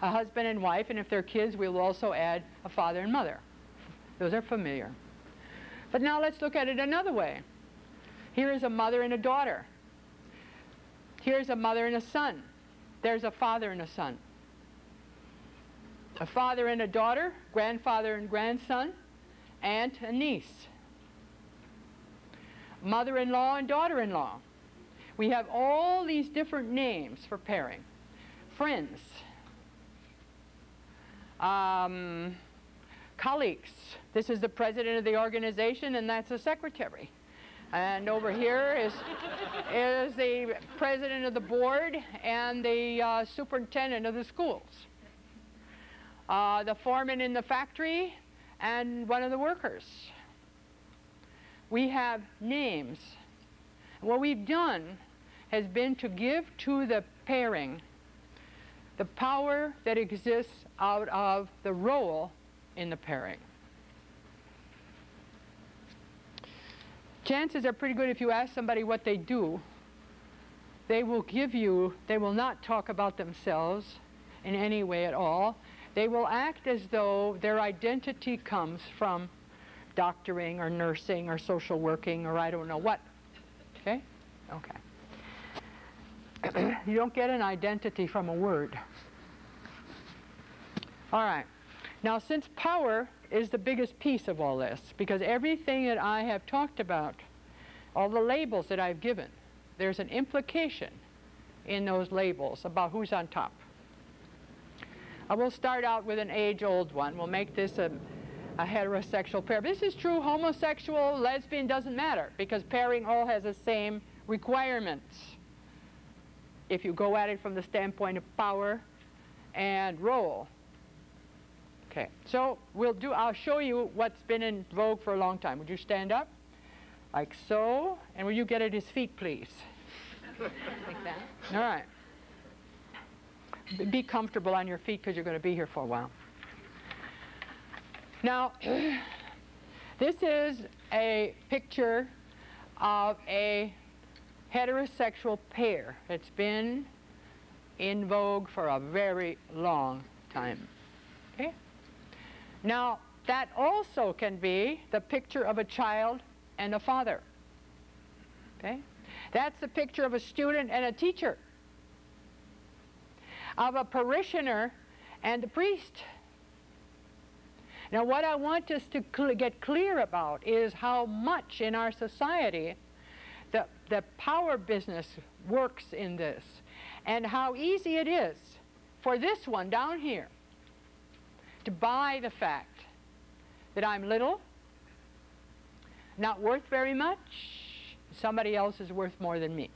a husband and wife, and if they're kids, we'll also add a father and mother. Those are familiar. But now let's look at it another way. Here is a mother and a daughter. Here's a mother and a son. There's a father and a son. A father and a daughter, grandfather and grandson, aunt and niece. Mother-in-law and daughter-in-law. We have all these different names for pairing. Friends, um, colleagues. This is the president of the organization, and that's the secretary. And over here is, is the president of the board and the uh, superintendent of the schools, uh, the foreman in the factory, and one of the workers. We have names. What we've done has been to give to the pairing the power that exists out of the role in the pairing. Chances are pretty good if you ask somebody what they do, they will give you, they will not talk about themselves in any way at all. They will act as though their identity comes from doctoring or nursing or social working or I don't know what. Okay? Okay. You don't get an identity from a word. All right. Now, since power is the biggest piece of all this, because everything that I have talked about, all the labels that I've given, there's an implication in those labels about who's on top. I will start out with an age-old one. We'll make this a, a heterosexual pair. But this is true, homosexual, lesbian, doesn't matter, because pairing all has the same requirements. If you go at it from the standpoint of power and role. Okay, so we'll do, I'll show you what's been in vogue for a long time. Would you stand up? Like so. And will you get at his feet, please? Like that. All right. B be comfortable on your feet because you're going to be here for a while. Now, this is a picture of a heterosexual pair. It's been in vogue for a very long time. Okay? Now, that also can be the picture of a child and a father. Okay? That's the picture of a student and a teacher, of a parishioner and a priest. Now, what I want us to cl- get clear about is how much in our society the, the power business works in this, and how easy it is for this one down here to buy the fact that I'm little, not worth very much, somebody else is worth more than me.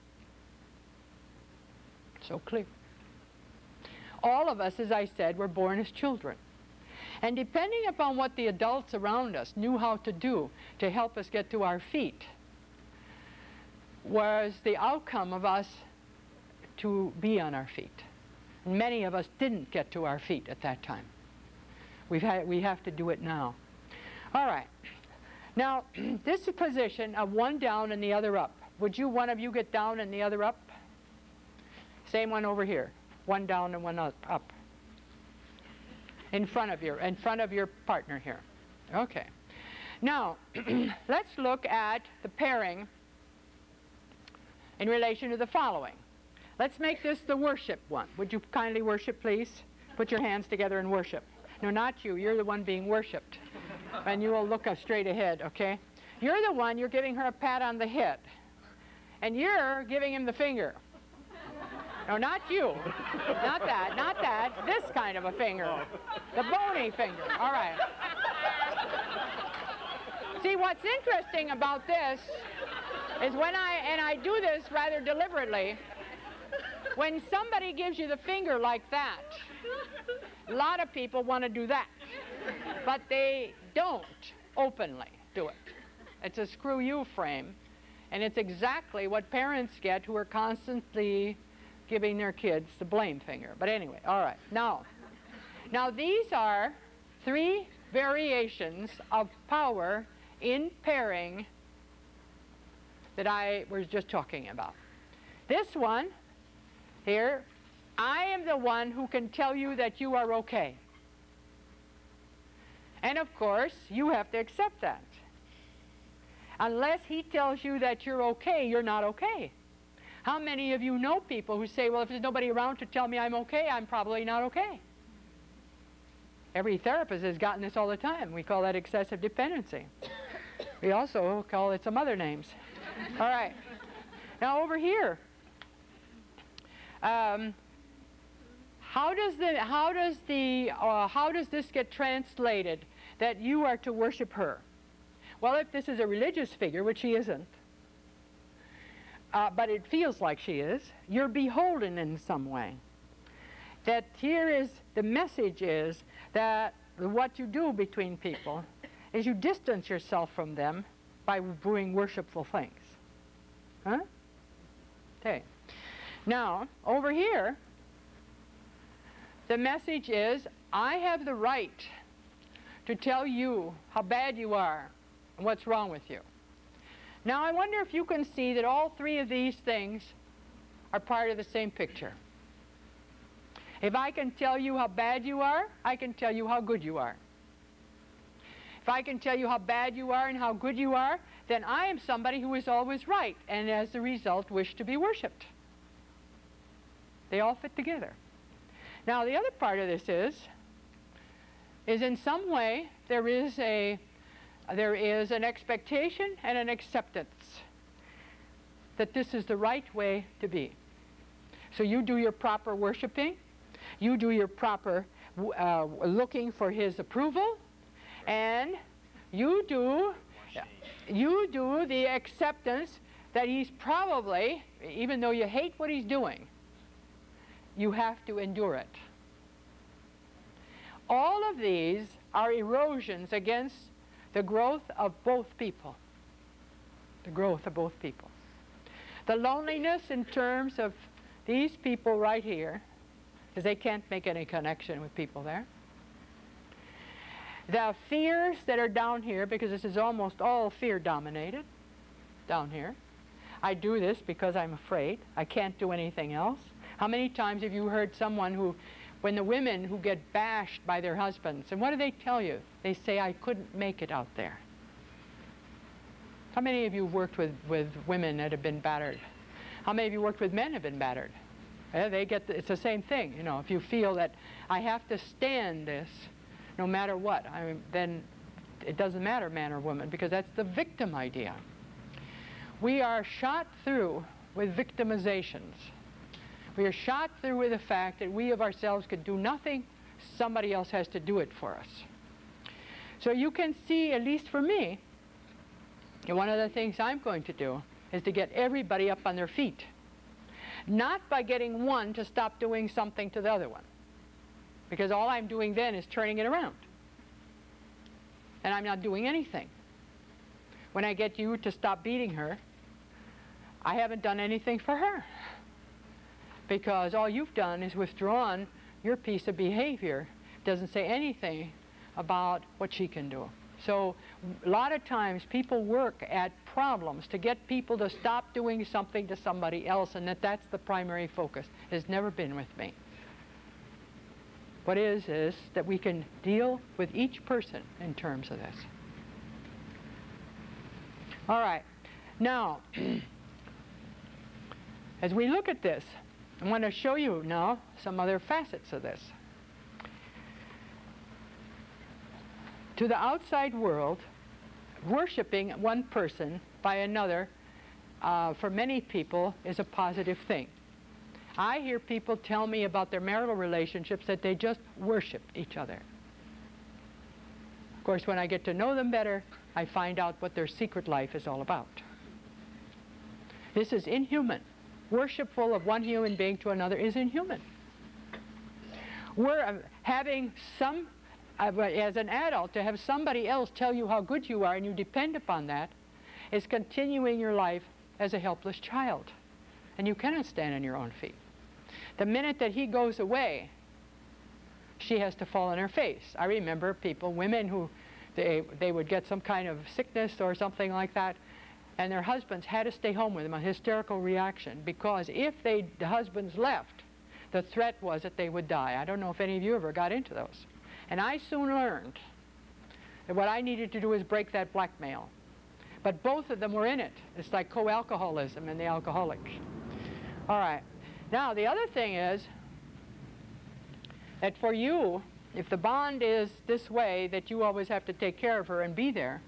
so clear. All of us, as I said, were born as children. And depending upon what the adults around us knew how to do to help us get to our feet, was the outcome of us to be on our feet. And many of us didn't get to our feet at that time. We've had, we have to do it now. All right. Now, this position of one down and the other up. Would you, one of you, get down and the other up? Same one over here. One down and one up. up. In front of your, in front of your partner here. Okay. Now, let's look at the pairing in relation to the following. Let's make this the worship one. Would you kindly worship, please? Put your hands together and worship. No, not you. You're the one being worshipped. And you will look straight ahead, okay? You're the one, you're giving her a pat on the head. And you're giving him the finger. No, not you. Not that, not that. This kind of a finger. The bony finger. All right. See, what's interesting about this is when I, and I do this rather deliberately, when somebody gives you the finger like that, a lot of people want to do that. But they don't openly do it. It's a screw you frame. And it's exactly what parents get who are constantly giving their kids the blame finger. But anyway, all right. Now, now these are three variations of power in pairing that I was just talking about. This one here, I am the one who can tell you that you are okay. And of course, you have to accept that. Unless he tells you that you're okay, you're not okay. How many of you know people who say, well, if there's nobody around to tell me I'm okay, I'm probably not okay? Every therapist has gotten this all the time. We call that excessive dependency. We also call it some other names. All right. Now over here, um, how does the, how does the, uh, how does this get translated that you are to worship her? Well, if this is a religious figure, which she isn't, uh, but it feels like she is, you're beholden in some way. That here is, the message is that what you do between people is you distance yourself from them by doing worshipful things. Huh? Okay. Now, over here, the message is, I have the right to tell you how bad you are. What's wrong with you? Now, I wonder if you can see that all three of these things are part of the same picture. If I can tell you how bad you are, I can tell you how good you are. If I can tell you how bad you are and how good you are, then I am somebody who is always right and as a result wish to be worshipped. They all fit together. Now, the other part of this is, is in some way there is a There is an expectation and an acceptance that this is the right way to be. So you do your proper worshiping, you do your proper uh, looking for his approval, and you do, you do the acceptance that he's probably, even though you hate what he's doing, you have to endure it. All of these are erosions against the growth of both people, the growth of both people. The loneliness in terms of these people right here, because they can't make any connection with people there. The fears that are down here, because this is almost all fear dominated down here. I do this because I'm afraid. I can't do anything else. How many times have you heard someone who, when the women who get bashed by their husbands, and what do they tell you? They say, I couldn't make it out there. How many of you worked with, with women that have been battered? How many of you worked with men have been battered? Yeah, they get the, it's the same thing, you know. If you feel that I have to stand this no matter what, I mean, then it doesn't matter man or woman, because that's the victim idea. We are shot through with victimizations. We are shot through with the fact that we of ourselves could do nothing, somebody else has to do it for us. So you can see, at least for me, one of the things I'm going to do is to get everybody up on their feet. not by getting one to stop doing something to the other one, because all I'm doing then is turning it around, and I'm not doing anything. When I get you to stop beating her, I haven't done anything for her, because all you've done is withdrawn your piece of behavior. Doesn't say anything about what she can do. So a lot of times people work at problems to get people to stop doing something to somebody else, and that that's the primary focus. It has never been with me. What is is that we can deal with each person in terms of this. All right. Now, as we look at this, I want to show you now some other facets of this. To the outside world, worshiping one person by another, uh, for many people, is a positive thing. I hear people tell me about their marital relationships that they just worship each other. Of course, when I get to know them better, I find out what their secret life is all about. This is inhuman. Worshipful of one human being to another is inhuman. We're uh, having some Uh, as an adult, to have somebody else tell you how good you are and you depend upon that is continuing your life as a helpless child, and you cannot stand on your own feet. The minute that he goes away, she has to fall on her face. I remember people, women who they, they would get some kind of sickness or something like that, and their husbands had to stay home with them, a hysterical reaction, because if they, the husbands left, the threat was that they would die. I don't know if any of you ever got into those. And I soon learned that what I needed to do was break that blackmail. But both of them were in it. It's like co-alcoholism and the alcoholic. All right. Now, the other thing is that for you, if the bond is this way, that you always have to take care of her and be there,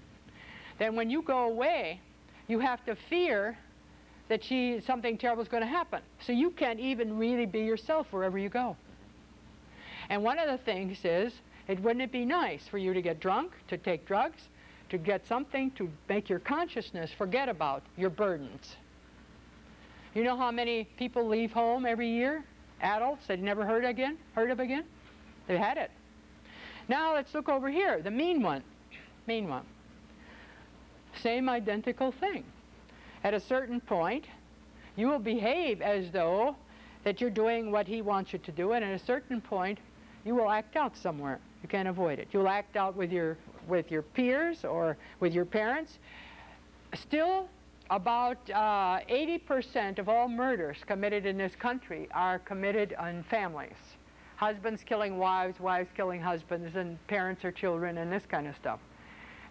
then when you go away, you have to fear that she, something terrible is going to happen. So you can't even really be yourself wherever you go. And one of the things is, it wouldn't it be nice for you to get drunk, to take drugs, to get something to make your consciousness forget about your burdens? You know how many people leave home every year? Adults they've never heard again, heard of again? They've had it. Now let's look over here, the mean one, mean one. Same identical thing. At a certain point, you will behave as though that you're doing what he wants you to do, and at a certain point, you will act out somewhere. You can't avoid it. You'll act out with your, with your peers or with your parents. Still, about uh, eighty percent of all murders committed in this country are committed on families. Husbands killing wives, wives killing husbands, and parents or children, and this kind of stuff.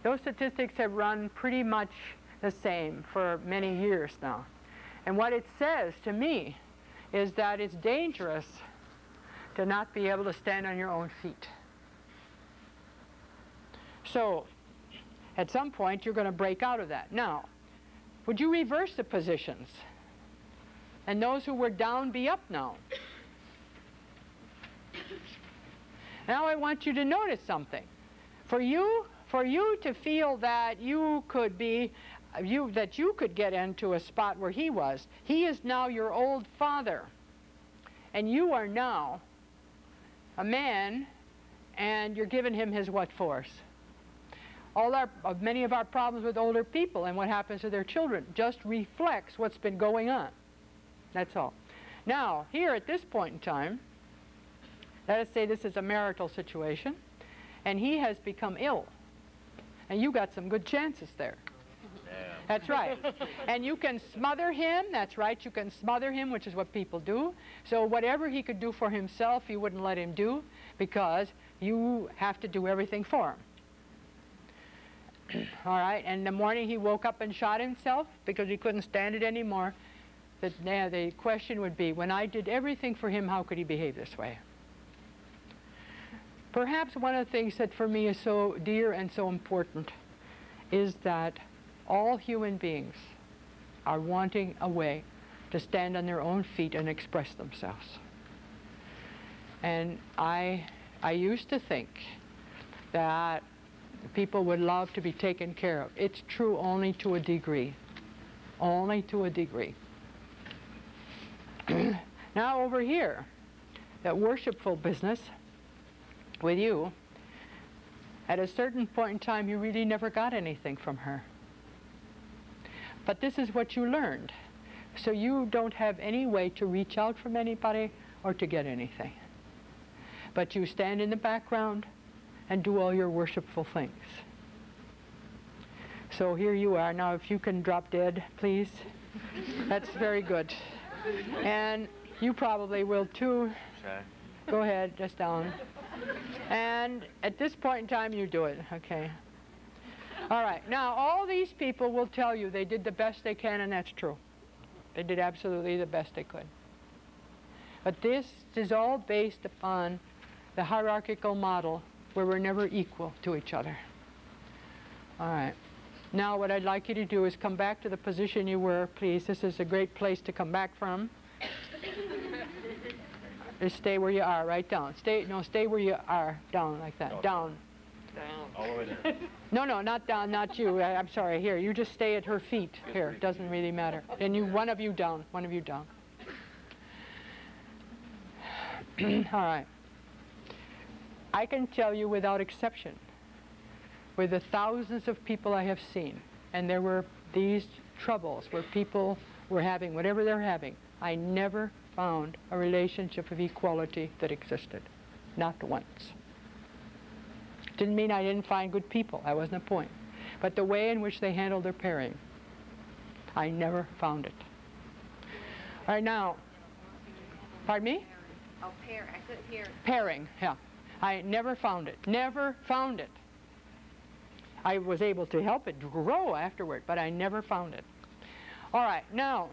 Those statistics have run pretty much the same for many years now. And what it says to me is that it's dangerous to not be able to stand on your own feet. So at some point, you're going to break out of that. Now, would you reverse the positions? And those who were down be up now. Now I want you to notice something. For you, for you to feel that you could be You, that you could get into a spot where he was. He is now your old father, and you are now a man, and you're giving him his what force. All our, uh, many of our problems with older people and what happens to their children just reflects what's been going on. That's all. Now, here at this point in time, let us say this is a marital situation, and he has become ill, and you got some good chances there. That's right. And you can smother him. That's right. You can smother him, which is what people do. So whatever he could do for himself, you wouldn't let him do, because you have to do everything for him. All right. And in the morning, he woke up and shot himself because he couldn't stand it anymore. The, yeah, the question would be, when I did everything for him, how could he behave this way? Perhaps one of the things that for me is so dear and so important is that all human beings are wanting a way to stand on their own feet and express themselves. And I, I used to think that people would love to be taken care of. It's true only to a degree, only to a degree. Now over here, that worshipful business with you, at a certain point in time, you really never got anything from her. But this is what you learned. So you don't have any way to reach out from anybody or to get anything. But you stand in the background and do all your worshipful things. So here you are. Now, if you can drop dead, please. That's very good. And you probably will too. Okay. Go ahead, just down. And at this point in time, you do it. Okay. All right. Now, all these people will tell you they did the best they can, and that's true. They did absolutely the best they could. But this is all based upon the hierarchical model where we're never equal to each other. All right. Now what I'd like you to do is come back to the position you were, please. This is a great place to come back from. Just stay where you are, right down. Stay, no, stay where you are, down like that, down. Down. All the way down. No, no, not down, not you. I, I'm sorry, here. You just stay at her feet. Here, it doesn't really matter. And you, one of you down, one of you down. All right. I can tell you without exception, with the thousands of people I have seen, and there were these troubles where people were having whatever they're having, I never found a relationship of equality that existed. Not once. Didn't mean I didn't find good people. That wasn't the point. But the way in which they handled their pairing, I never found it. All right, now, pardon me? Oh, pairing. I couldn't hear it. Pairing, yeah. I never found it. Never found it. I was able to help it grow afterward, but I never found it. All right, now,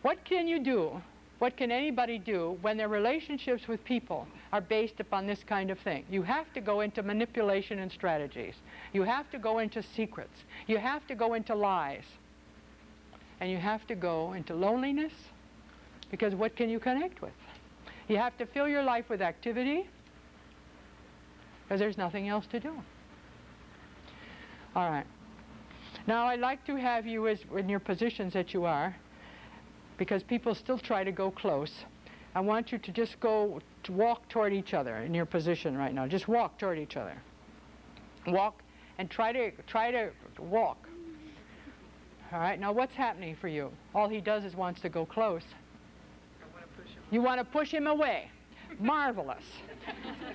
what can you do? What can anybody do when their relationships with people are based upon this kind of thing? You have to go into manipulation and strategies. You have to go into secrets. You have to go into lies. And you have to go into loneliness, because what can you connect with? You have to fill your life with activity, because there's nothing else to do. All right. Now I'd like to have you, as in your positions that you are, because people still try to go close, I want you to just go to walk toward each other in your position right now. Just walk toward each other. Walk and try to try to walk. All right. Now what's happening for you? All he does is wants to go close. You want to push him away. Marvelous.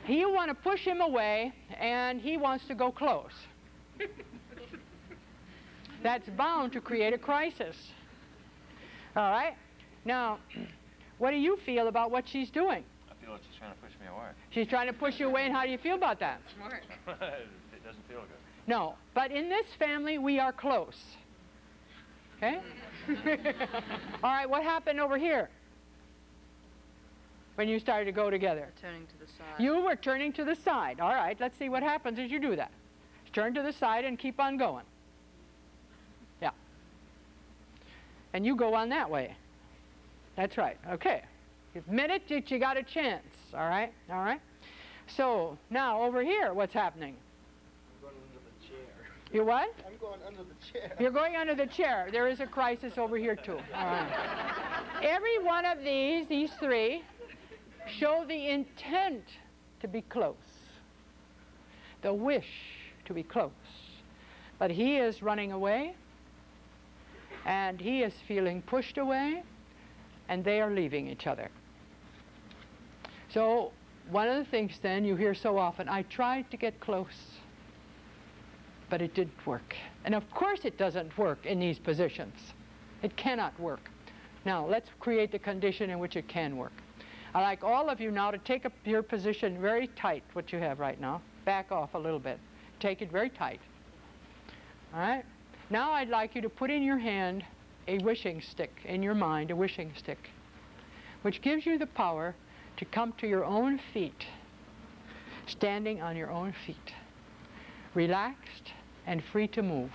You want to push him away, and he wants to go close. That's bound to create a crisis. All right? Now, what do you feel about what she's doing? I feel like she's trying to push me away. She's trying to push you away, and how do you feel about that? Smart. It doesn't feel good. No, but in this family, we are close. Okay? All right, what happened over here? When you started to go together. Turning to the side. You were turning to the side. All right, let's see what happens as you do that. Turn to the side and keep on going. Yeah. And you go on that way. That's right, okay. Admit it that you got a chance, all right, all right. So now over here, what's happening? I'm going under the chair. You what? I'm going under the chair. You're going under the chair. There is a crisis over here too, all right. Every one of these, these three, show the intent to be close, the wish to be close. But he is running away, and he is feeling pushed away, and they are leaving each other. So one of the things then you hear so often, I tried to get close, but it didn't work. And of course it doesn't work in these positions. It cannot work. Now let's create the condition in which it can work. I'd like all of you now to take up your position very tight, what you have right now. Back off a little bit. Take it very tight. All right? Now I'd like you to put in your hand a wishing stick, in your mind a wishing stick, which gives you the power to come to your own feet, standing on your own feet, relaxed and free to move.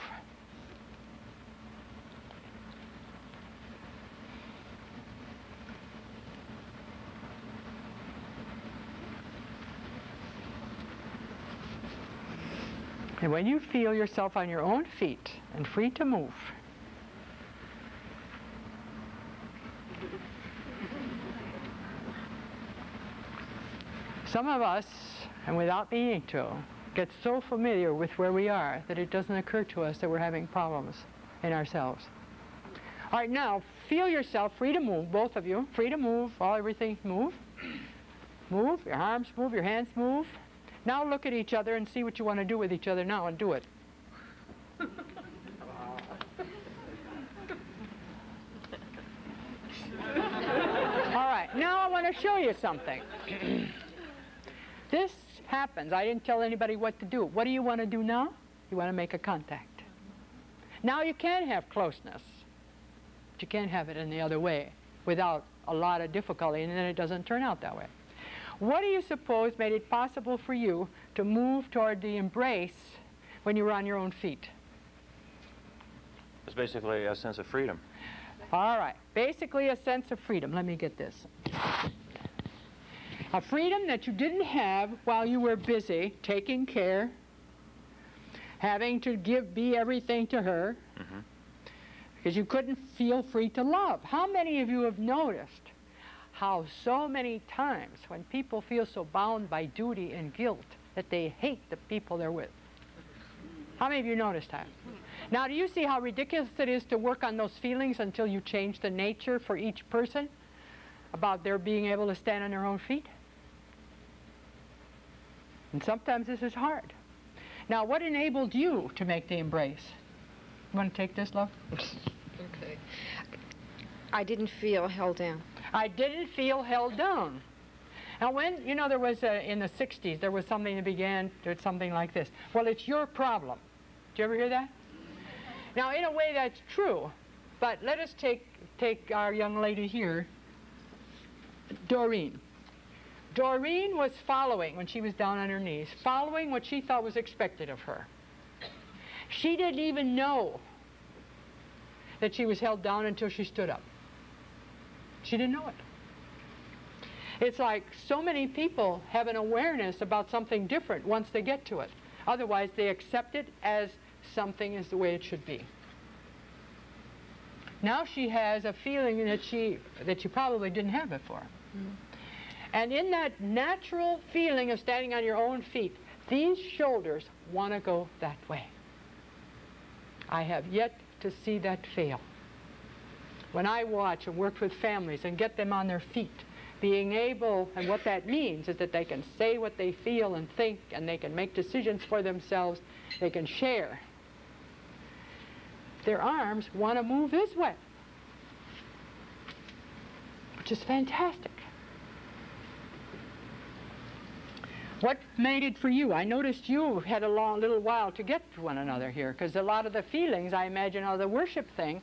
And when you feel yourself on your own feet and free to move, Some of us, and without meaning to, get so familiar with where we are that it doesn't occur to us that we're having problems in ourselves. All right, now feel yourself free to move, both of you, free to move, all everything move. Move, your arms move, your hands move. Now look at each other and see what you want to do with each other now and do it. All right, now I want to show you something. This happens. I didn't tell anybody what to do. What do you want to do now? You want to make a contact. Now you can have closeness, but you can't have it in the other way without a lot of difficulty, and then it doesn't turn out that way. What do you suppose made it possible for you to move toward the embrace when you were on your own feet? It's basically a sense of freedom. All right, basically a sense of freedom. Let me get this. A freedom that you didn't have while you were busy taking care, having to give, be everything to her, mm-hmm. because you couldn't feel free to love. How many of you have noticed how so many times when people feel so bound by duty and guilt that they hate the people they're with? How many of you noticed that? Now, do you see how ridiculous it is to work on those feelings until you change the nature for each person about their being able to stand on their own feet? And sometimes this is hard. Now, what enabled you to make the embrace? You want to take this, love? Okay. I didn't feel held down. I didn't feel held down. Now, when, you know, there was, a, in the sixties, there was something that began, did something like this. Well, it's your problem. Did you ever hear that? Now, in a way, that's true. But let us take, take our young lady here, Doreen. Doreen was following, when she was down on her knees, following what she thought was expected of her. She didn't even know that she was held down until she stood up. She didn't know it. It's like so many people have an awareness about something different once they get to it. Otherwise, they accept it as something is the way it should be. Now she has a feeling that she, that she probably didn't have before. Mm-hmm. And in that natural feeling of standing on your own feet, these shoulders want to go that way. I have yet to see that fail. When I watch and work with families and get them on their feet, being able, and what that means is that they can say what they feel and think, and they can make decisions for themselves, they can share. Their arms want to move this way, which is fantastic. What made it for you? I noticed you had a long little while to get to one another here, because a lot of the feelings, I imagine, of the worship thing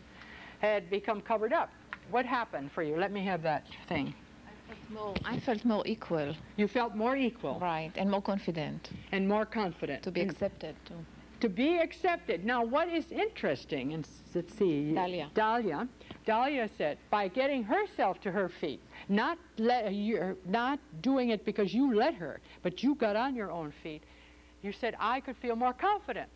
had become covered up. What happened for you? Let me have that thing. I felt more, I felt more equal. You felt more equal. Right, and more confident. And more confident. To be accepted, too. To be accepted. Now, what is interesting, and let's see. Dahlia. Dahlia. Dahlia said, by getting herself to her feet, not, let, you're not doing it because you let her, but you got on your own feet, you said, I could feel more confident.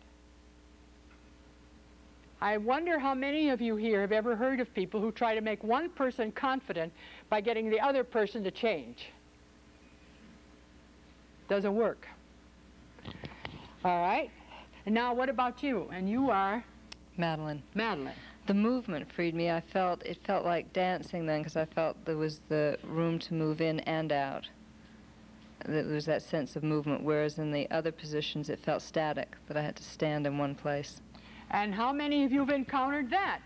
I wonder how many of you here have ever heard of people who try to make one person confident by getting the other person to change. Doesn't work. All right. And now what about you? And you are? Madeline. Madeline. The movement freed me. I felt, it felt like dancing then, because I felt there was the room to move in and out. There was that sense of movement, whereas in the other positions it felt static, that I had to stand in one place. And how many of you have encountered that?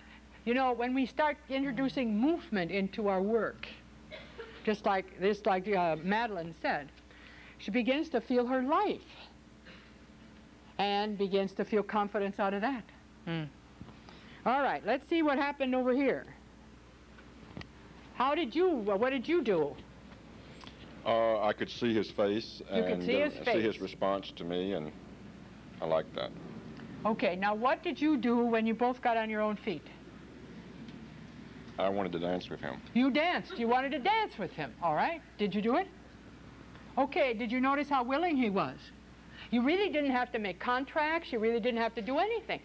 You know, when we start introducing movement into our work, just like, just like uh, Madeline said, she begins to feel her life. And begins to feel confidence out of that. Mm. All right, let's see what happened over here. How did you, what did you do? Uh, I could see his face. You and could see his uh, face. See his response to me, and I liked that. Okay, now what did you do when you both got on your own feet? I wanted to dance with him. You danced, you wanted to dance with him, all right. Did you do it? Okay, did you notice how willing he was? You really didn't have to make contracts. You really didn't have to do anything.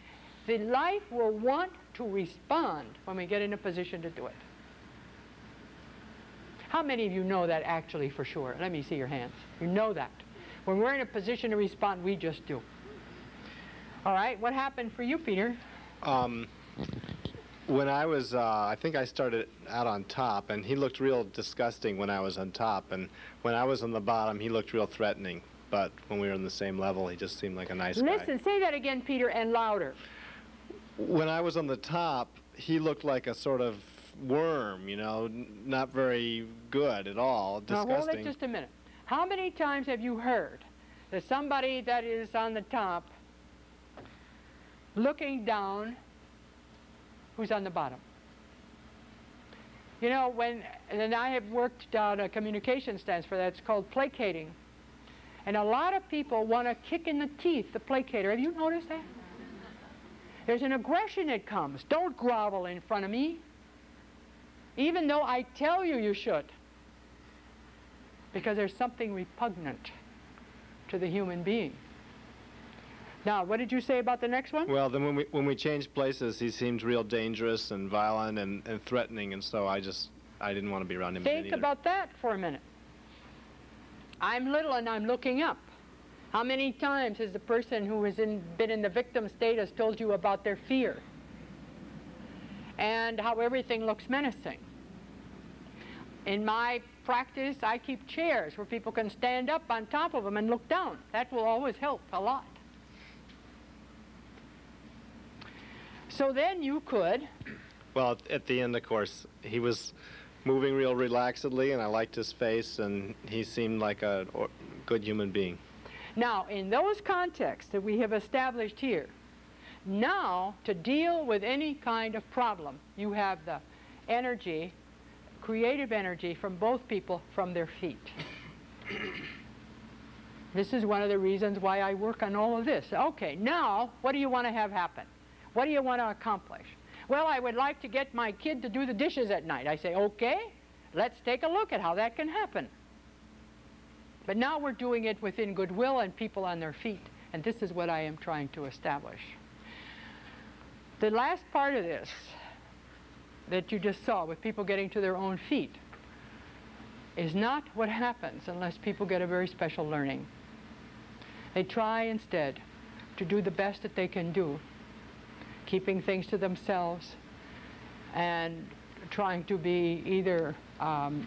The life will want to respond when we get in a position to do it. How many of you know that actually for sure? Let me see your hands. You know that. When we're in a position to respond, we just do. All right, what happened for you, Peter? Um, when I was, uh, I think I started out on top, and he looked real disgusting when I was on top, and when I was on the bottom, he looked real threatening. But when we were on the same level, he just seemed like a nice guy. Listen, say that again, Peter, and louder. When I was on the top, he looked like a sort of worm, you know, n not very good at all, disgusting. Now, hold it just a minute. How many times have you heard that somebody that is on the top looking down who's on the bottom? You know, when, and I have worked out a communication stance for that. It's called placating. And a lot of people want to kick in the teeth the placator. Have you noticed that? There's an aggression that comes. Don't grovel in front of me, even though I tell you you should. Because there's something repugnant to the human being. Now, what did you say about the next one? Well, then when we, when we changed places, he seemed real dangerous and violent and, and threatening, and so I just, I didn't want to be around him. Think about that for a minute. I'm little and I'm looking up. How many times has the person who has in, been in the victim status told you about their fear and how everything looks menacing? In my practice, I keep chairs where people can stand up on top of them and look down. That will always help a lot. So then you could... Well, at the end, of course, he was moving real relaxedly, and I liked his face, and he seemed like a or, good human being. Now, in those contexts that we have established here, now, to deal with any kind of problem, you have the energy, creative energy from both people from their feet. This is one of the reasons why I work on all of this. Okay, now, what do you want to have happen? What do you want to accomplish? Well, I would like to get my kid to do the dishes at night. I say, okay, let's take a look at how that can happen. But now we're doing it within goodwill and people on their feet, and this is what I am trying to establish. The last part of this that you just saw with people getting to their own feet is not what happens unless people get a very special learning. They try instead to do the best that they can do, keeping things to themselves and trying to be either um,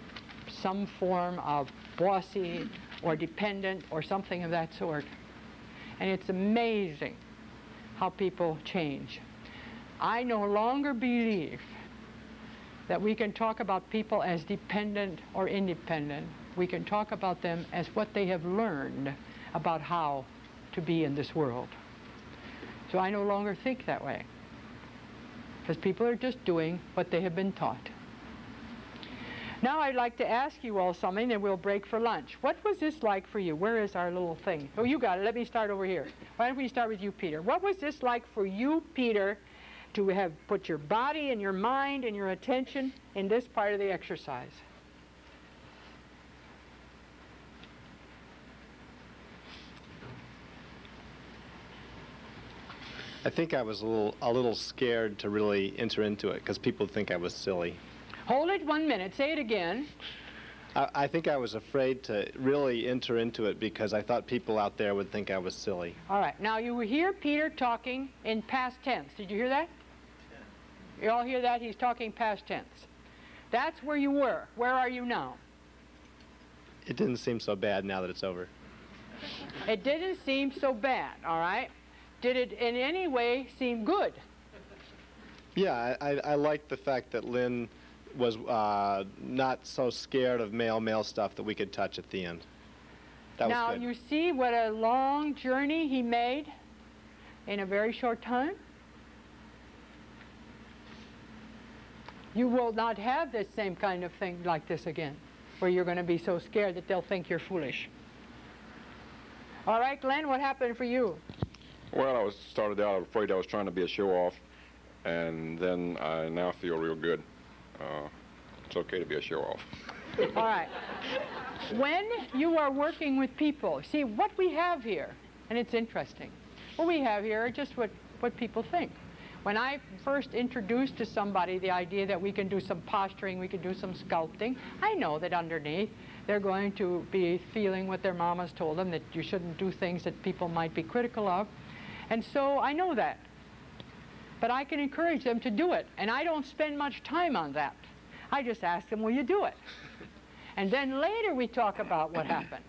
some form of bossy or dependent or something of that sort. And it's amazing how people change. I no longer believe that we can talk about people as dependent or independent. We can talk about them as what they have learned about how to be in this world. So I no longer think that way, because people are just doing what they have been taught. Now I'd like to ask you all something, and we'll break for lunch. What was this like for you? Where is our little thing? Oh, you got it. Let me start over here. Why don't we start with you, Peter? What was this like for you, Peter, to have put your body and your mind and your attention in this part of the exercise? I think I was a little, a little scared to really enter into it because people think I was silly. Hold it one minute. Say it again. I, I think I was afraid to really enter into it because I thought people out there would think I was silly. All right. Now, you hear Peter talking in past tense. Did you hear that? You all hear that? He's talking past tense. That's where you were. Where are you now? It didn't seem so bad now that it's over. It didn't seem so bad, all right? Did it in any way seem good? Yeah, I, I, I liked the fact that Lynn was uh, not so scared of male male stuff that we could touch at the end. That now, was good. Now, you see what a long journey he made in a very short time? You will not have this same kind of thing like this again, where you're going to be so scared that they'll think you're foolish. All right, Glenn, what happened for you? Well, I was started out afraid I was trying to be a show-off, and then I now feel real good. Uh, it's okay to be a show-off. All right. When you are working with people, see, what we have here, and it's interesting, what we have here are just what, what people think. When I first introduced to somebody the idea that we can do some posturing, we can do some sculpting, I know that underneath they're going to be feeling what their mamas told them, that you shouldn't do things that people might be critical of. And so I know that. But I can encourage them to do it. And I don't spend much time on that. I just ask them, will you do it? And then later we talk about what happened.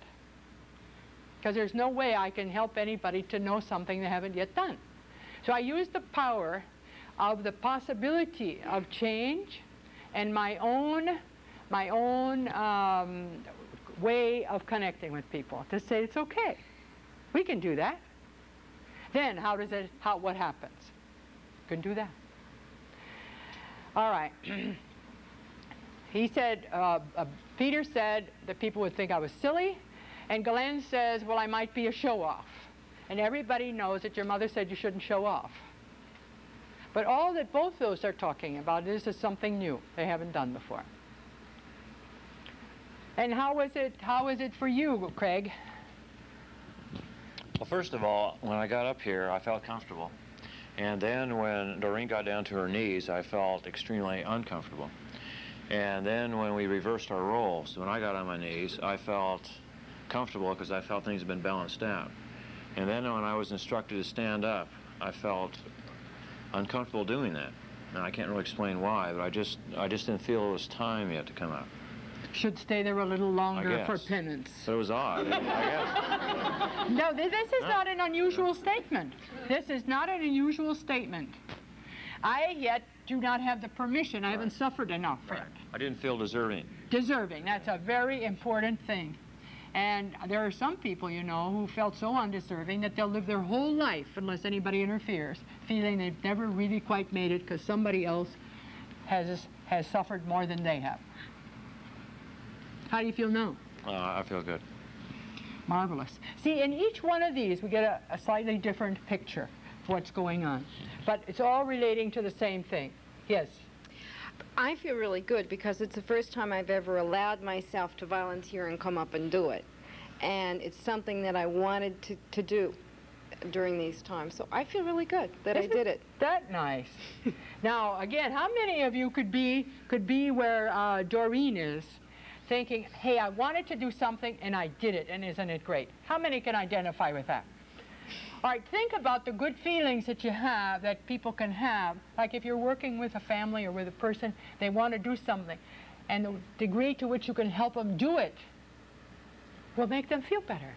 Because there's no way I can help anybody to know something they haven't yet done. So I use the power of the possibility of change and my own, my own um, way of connecting with people to say it's okay. We can do that. Then how does it, how, what happens? You can do that. All right. He said, uh, uh, Peter said that people would think I was silly. And Galen says, well, I might be a show-off. And everybody knows that your mother said you shouldn't show off. But all that both those are talking about is something new they haven't done before. And how is it, how is it for you, Craig? Well, first of all, when I got up here, I felt comfortable. And then when Doreen got down to her knees, I felt extremely uncomfortable. And then when we reversed our roles, when I got on my knees, I felt comfortable because I felt things had been balanced out. And then when I was instructed to stand up, I felt uncomfortable doing that. Now, I can't really explain why, but I just, I just didn't feel it was time yet to come up. Should stay there a little longer for penance. But it was odd, I guess. No, this is no. not an unusual statement. This is not an unusual statement. I yet do not have the permission. Right. I haven't suffered enough for right. it. I didn't feel deserving. Deserving. That's a very important thing. And there are some people, you know, who felt so undeserving that they'll live their whole life, unless anybody interferes, feeling they've never really quite made it because somebody else has, has suffered more than they have. How do you feel now? Uh, I feel good. Marvelous. See, in each one of these, we get a, a slightly different picture of what's going on. But it's all relating to the same thing. Yes? I feel really good because it's the first time I've ever allowed myself to volunteer and come up and do it. And it's something that I wanted to, to do during these times. So I feel really good that Isn't I did it. That nice. Now, again, how many of you could be, could be where uh, Doreen is, thinking, hey, I wanted to do something and I did it, and isn't it great? How many can identify with that? All right, think about the good feelings that you have, that people can have. Like if you're working with a family or with a person, they want to do something, and the degree to which you can help them do it will make them feel better.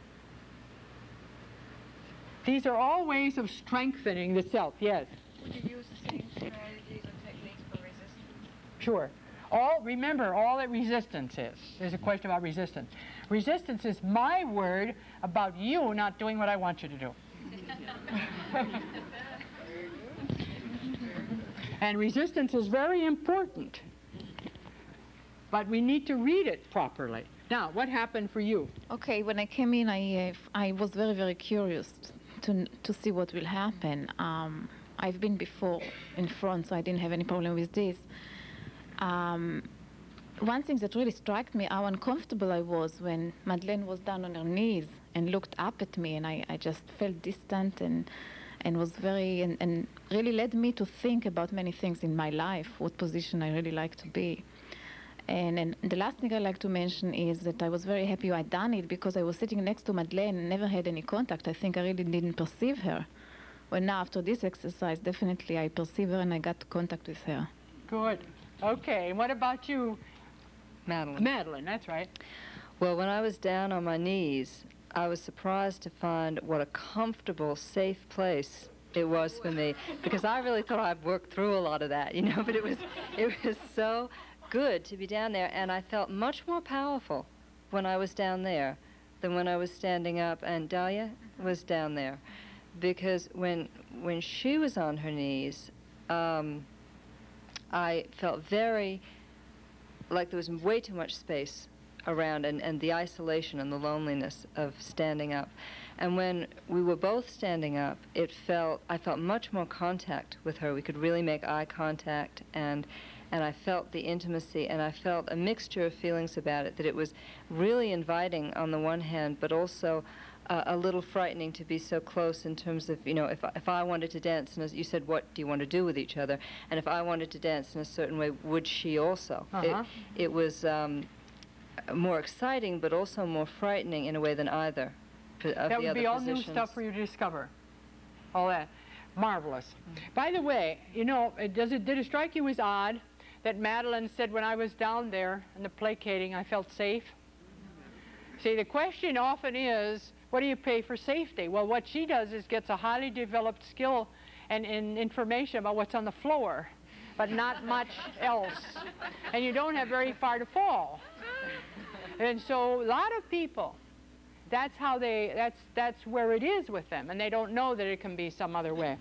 These are all ways of strengthening the self, yes? Would you use the same strategies or techniques for resistance? Sure. All, remember, all that resistance is. There's a question about resistance. Resistance is my word about you not doing what I want you to do. And resistance is very important, but we need to read it properly. Now, what happened for you? Okay, when I came in, I, uh, I was very, very curious to, to see what will happen. Um, I've been before in front, so I didn't have any problem with this. Um, one thing that really struck me, how uncomfortable I was when Madeleine was down on her knees and looked up at me, and I, I just felt distant and and was very, and, and really led me to think about many things in my life, what position I really like to be. And, and the last thing I like to mention is that I was very happy I'd done it because I was sitting next to Madeleine and never had any contact. I think I really didn't perceive her. Well, now after this exercise, definitely I perceive her and I got contact with her. Good. Okay, and what about you? Madeline. Madeline, that's right. Well, when I was down on my knees, I was surprised to find what a comfortable, safe place it was for me, because I really thought I'd worked through a lot of that, you know, but it was, it was so good to be down there, and I felt much more powerful when I was down there than when I was standing up, and Dahlia was down there, because when, when she was on her knees, um, I felt very, like there was way too much space around, and, and the isolation and the loneliness of standing up. And when we were both standing up, it felt, I felt much more contact with her. We could really make eye contact, and, and I felt the intimacy, and I felt a mixture of feelings about it, that it was really inviting on the one hand, but also uh, a little frightening to be so close in terms of, you know, if, if I wanted to dance, and you said, what do you want to do with each other? And if I wanted to dance in a certain way, would she also? Uh-huh. It, it was um, more exciting, but also more frightening in a way than either of the other positions. That would be all new stuff for you to discover, all that. Marvelous. Mm-hmm. By the way, you know, it, does it, did it strike you as odd that Madeline said, when I was down there in the placating, I felt safe? See, the question often is, what do you pay for safety? Well, what she does is gets a highly developed skill and, and information about what's on the floor, but not much else. And you don't have very far to fall. And so a lot of people, that's how they, that's, that's where it is with them, and they don't know that it can be some other way.